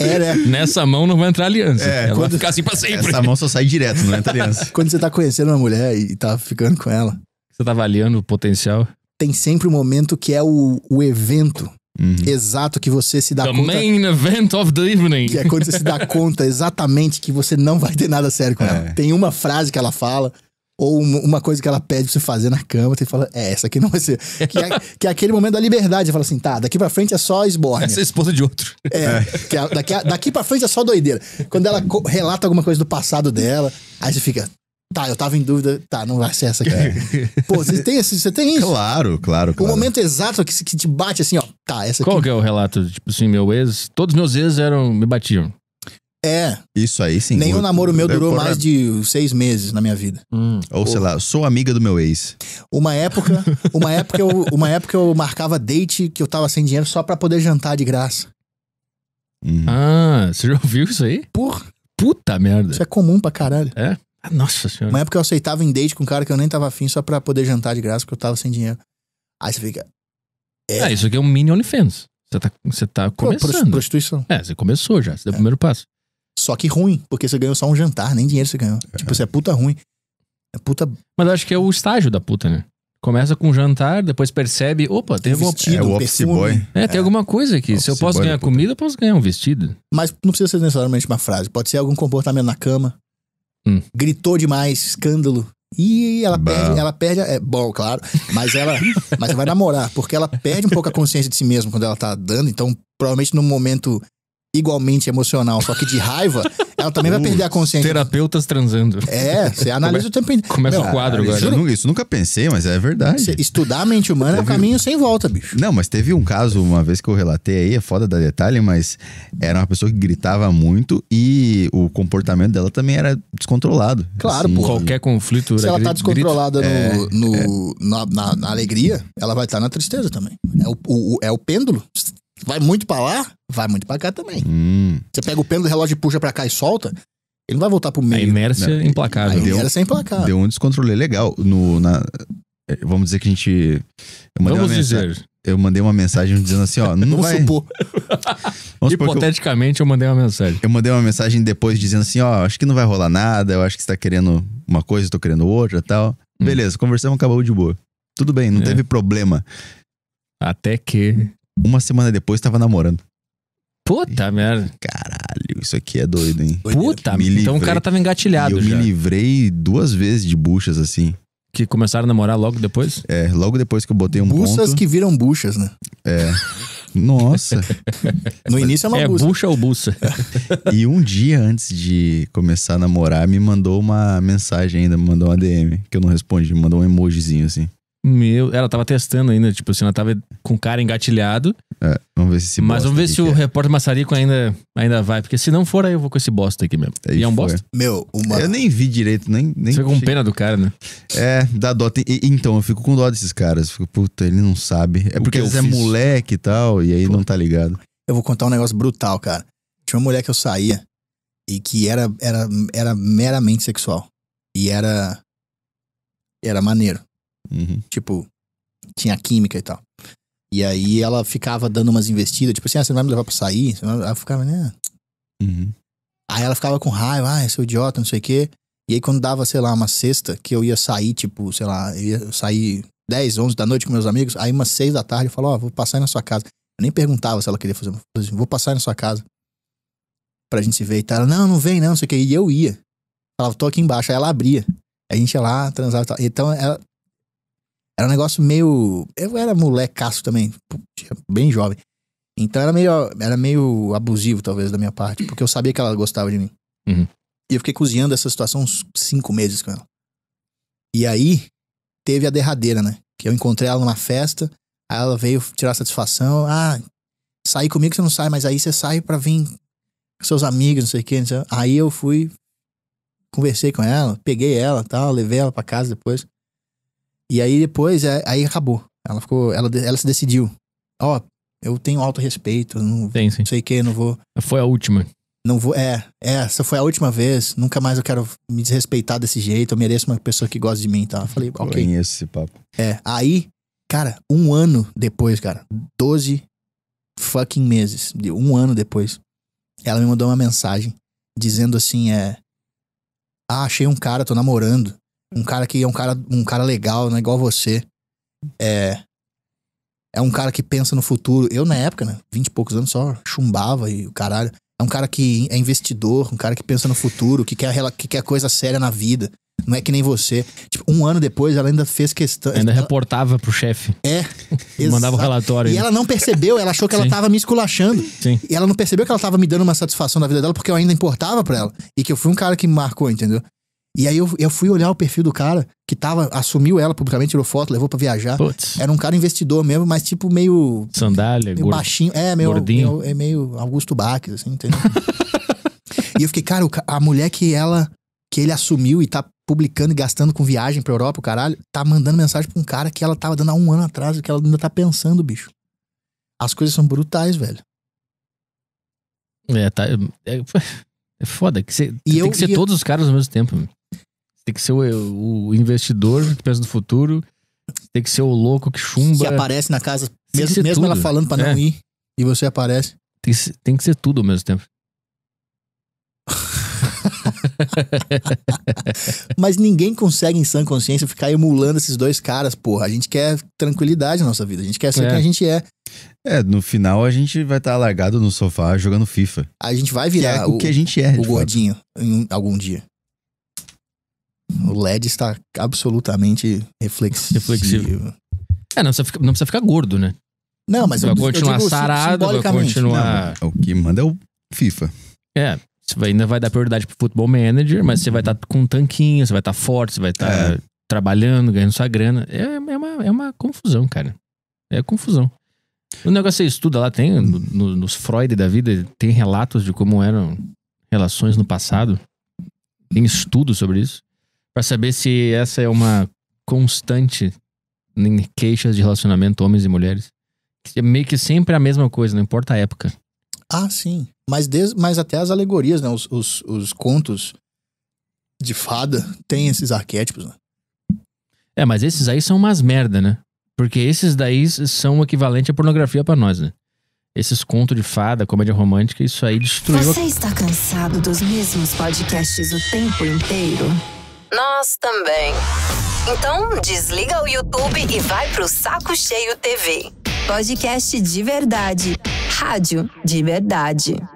É, né? Nessa mão não vai entrar aliança. É, ela quando... vai ficar assim pra sempre. Essa mão só sai direto, não entra aliança. Quando você tá conhecendo uma mulher e tá ficando com ela... Você tá avaliando o potencial? Tem sempre um momento que é o, o evento uhum. exato que você se dá the conta... The main event of the evening. Que é quando você se dá conta exatamente que você não vai ter nada sério com é. ela. Tem uma frase que ela fala... Ou uma coisa que ela pede pra você fazer na cama, você fala, é, essa aqui não vai ser. Que é, que é aquele momento da liberdade. Você fala assim, tá, daqui pra frente é só esbórnia. Essa é a esposa de outro. É, é. Que é, daqui, daqui pra frente é só doideira. Quando ela relata alguma coisa do passado dela, aí você fica, tá, eu tava em dúvida, tá, não vai ser essa aqui. É. Pô, você tem, você tem isso? Claro, claro, claro. O momento exato que, que te bate assim, ó, tá, essa aqui. Qual que é o relato? Tipo assim, meu ex, todos meus ex eram, me batiam. É. Isso aí sim. Nenhum eu, namoro meu durou por... mais de seis meses na minha vida. Hum. Ou, Ou sei lá, sou amiga do meu ex. Uma época, uma época, eu, uma época eu marcava date que eu tava sem dinheiro só pra poder jantar de graça. Hum. Ah, você já ouviu isso aí? Por... Puta merda. Isso é comum pra caralho. É? Ah, nossa senhora. Uma época eu aceitava em date com um cara que eu nem tava afim só pra poder jantar de graça porque eu tava sem dinheiro. Aí você fica... É, ah, isso aqui é um mini OnlyFans. Você tá, você tá começando. Pô, prostituição. É, você começou já, você deu é. o primeiro passo. Só que ruim, porque você ganhou só um jantar, nem dinheiro você ganhou. É. Tipo, você é puta ruim. É puta... Mas eu acho que é o estágio da puta, né? Começa com um jantar, depois percebe... Opa, tem, tem alguma... Vestido, é o office boy. É, é, tem alguma coisa aqui. Se eu posso ganhar comida, eu posso ganhar um vestido. Mas não precisa ser necessariamente uma frase. Pode ser algum comportamento na cama. Hum. Gritou demais, escândalo. E ela bah. perde... Ela perde é bom, claro. Mas ela mas vai namorar, porque ela perde um pouco a consciência de si mesma quando ela tá dando. Então, provavelmente num momento... igualmente emocional, só que de raiva, ela também uh, vai perder a consciência. Terapeutas transando. É, você analisa o tempo inteiro. Começa o quadro agora. Juro, isso nunca pensei, mas é verdade. Você estudar a mente humana teve... é um caminho sem volta, bicho. Não, mas teve um caso, uma vez que eu relatei aí, é foda dar detalhe, mas era uma pessoa que gritava muito e o comportamento dela também era descontrolado. Claro, assim, pô. Qualquer conflito... Se ela tá descontrolada grito, no, é, no, é. Na, na, na alegria, ela vai estar tá na tristeza também. É o, o, é o pêndulo. Vai muito pra lá, vai muito pra cá também. Hum. Você pega o pêndulo do relógio, puxa pra cá e solta, ele não vai voltar pro meio. A inércia é implacável. A inércia é implacável. Deu um descontrole legal. No, na, vamos dizer que a gente... Eu mandei vamos uma dizer. Mensagem, eu mandei uma mensagem dizendo assim, ó... Não vai... supor. Vamos supor. Hipoteticamente, eu, eu mandei uma mensagem. Eu mandei uma mensagem depois dizendo assim, ó... Acho que não vai rolar nada, eu acho que você tá querendo uma coisa, eu tô querendo outra e tal. Hum. Beleza, conversamos, acabou de boa. Tudo bem, não é. teve problema. Até que... Uma semana depois, tava namorando. Puta e, merda. Caralho, isso aqui é doido, hein? Puta, me livrei, então o cara tava engatilhado eu já. Eu me livrei duas vezes de buchas, assim. Que começaram a namorar logo depois? É, logo depois que eu botei um buchas ponto. Buchas que viram buchas, né? É. Nossa. No início é uma é, bucha. É bucha ou bucha. E um dia antes de começar a namorar, me mandou uma mensagem ainda, me mandou uma D M, que eu não respondi, me mandou um emojizinho, assim. Meu, ela tava testando ainda, tipo assim, ela tava com o cara engatilhado. É, vamos ver se esse Mas vamos ver se o é. repórter Maçarico ainda, ainda vai, porque se não for, aí eu vou com esse bosta aqui mesmo. Aí e é um foi. bosta? Meu, uma... Eu nem vi direito, nem... nem Você fica com pena do cara, né? É, dá dó. Tem... E, então, eu fico com dó desses caras. Fico, puta, ele não sabe. É porque eles é moleque e tal, e aí Pô. não tá ligado. Eu vou contar um negócio brutal, cara. Tinha uma mulher que eu saía e que era, era, era meramente sexual. E era... Era maneiro. Uhum. Tipo, tinha química e tal. E aí ela ficava dando umas investidas, tipo assim, ah, você não vai me levar pra sair? Ela ficava, né? Uhum. Aí ela ficava com raiva, ah, seu idiota, não sei o quê. E aí quando dava, sei lá, uma sexta, que eu ia sair, tipo, sei lá, eu ia sair dez, onze da noite com meus amigos, aí umas seis da tarde eu falava, ó, oh, vou passar aí na sua casa. Eu nem perguntava se ela queria fazer, vou passar aí na sua casa pra gente se ver e tal. Ela, não, não vem não, não sei o quê. E eu ia. Ela falava, tô aqui embaixo. Aí ela abria. Aí a gente ia lá, transava e tal. Então ela... Era um negócio meio... Eu era molecaço também, bem jovem. Então era meio, era meio abusivo, talvez, da minha parte. Porque eu sabia que ela gostava de mim. Uhum. E eu fiquei cozinhando essa situação uns cinco meses com ela. E aí, teve a derradeira, né? Que eu encontrei ela numa festa. Aí ela veio tirar satisfação. Ah, sair comigo você não sai, mas aí você sai pra vir com seus amigos, não sei o quê. Não sei. Aí eu fui, conversei com ela, peguei ela e tal, levei ela pra casa depois. E aí depois, aí acabou. Ela ficou, ela, ela se decidiu. Ó, oh, eu tenho alto respeito, não, Tem, não sei o que, não vou... Foi a última. Não vou, é, essa foi a última vez, nunca mais eu quero me desrespeitar desse jeito, eu mereço uma pessoa que gosta de mim, tá? Eu falei, ok. Conheço esse papo. É, aí, cara, um ano depois, cara, doze fucking meses, um ano depois, ela me mandou uma mensagem dizendo assim, é... Ah, achei um cara, tô namorando. Um cara que é um cara, um cara legal, não é igual você. É. É um cara que pensa no futuro. Eu, na época, né? vinte e poucos anos só chumbava e o caralho. É um cara que é investidor, um cara que pensa no futuro, que quer, que quer coisa séria na vida. Não é que nem você. Tipo, um ano depois, ela ainda fez questão... Ainda ela... reportava pro chefe. É. Mandava o relatório. E ela não percebeu. Ela achou que Sim. ela tava me esculachando. Sim. E ela não percebeu que ela tava me dando uma satisfação na vida dela, porque eu ainda importava pra ela. E que eu fui um cara que me marcou, entendeu? E aí eu, eu fui olhar o perfil do cara, que tava... Assumiu ela publicamente, tirou foto, levou pra viajar. Puts. Era um cara investidor mesmo, mas tipo meio... Sandália, meio gordo, baixinho. É, meio, gordinho. meio, é meio Augusto Baques, assim, entendeu? E eu fiquei, cara, a mulher que ela... Que ele assumiu e tá publicando e gastando com viagem pra Europa, o caralho, tá mandando mensagem pra um cara que ela tava dando há um ano atrás, que ela ainda tá pensando, bicho. As coisas são brutais, velho. É, tá... É, é foda. Que cê, e eu, tem que ser e todos eu... os caras ao mesmo tempo. Tem que ser o, o investidor que pensa no futuro, tem que ser o louco que chumba. Que aparece na casa, mesmo, mesmo ela falando pra não é. ir, e você aparece. Tem, tem que ser tudo ao mesmo tempo. Mas ninguém consegue em sã consciência ficar emulando esses dois caras, porra. A gente quer tranquilidade na nossa vida, a gente quer ser é. quem a gente é. É, no final a gente vai estar tá largado no sofá jogando FIFA. A gente vai virar que é o, o que a gente é, o gordinho em algum dia. O L E D está absolutamente reflexivo. reflexivo. É, não precisa, ficar, não precisa ficar gordo, né? Não, mas vai eu, continuar eu digo, sarado, vai continuar. Não, o que manda é o FIFA. É. Você vai, ainda vai dar prioridade pro Football Manager, mas você vai estar tá com um tanquinho, você vai estar tá forte, você vai estar tá é. trabalhando, ganhando sua grana. É, é, uma, é uma confusão, cara. É confusão. O negócio que você estuda lá, tem no, no, nos Freud da vida, tem relatos de como eram relações no passado. Tem estudo sobre isso. Pra saber se essa é uma constante em queixas de relacionamento homens e mulheres. É meio que sempre a mesma coisa, não importa a época. Ah, sim. Mas, des, mas até as alegorias, né? Os, os, os contos de fada têm esses arquétipos, né? É, mas esses aí são umas merda, né? Porque esses daí são o equivalente à pornografia pra nós, né? Esses contos de fada, comédia romântica, isso aí destruiu... Você está cansado dos mesmos podcasts o tempo inteiro? Nós também. Então desliga o YouTube e vai pro Saco Cheio T V. Podcast de verdade. Rádio de verdade.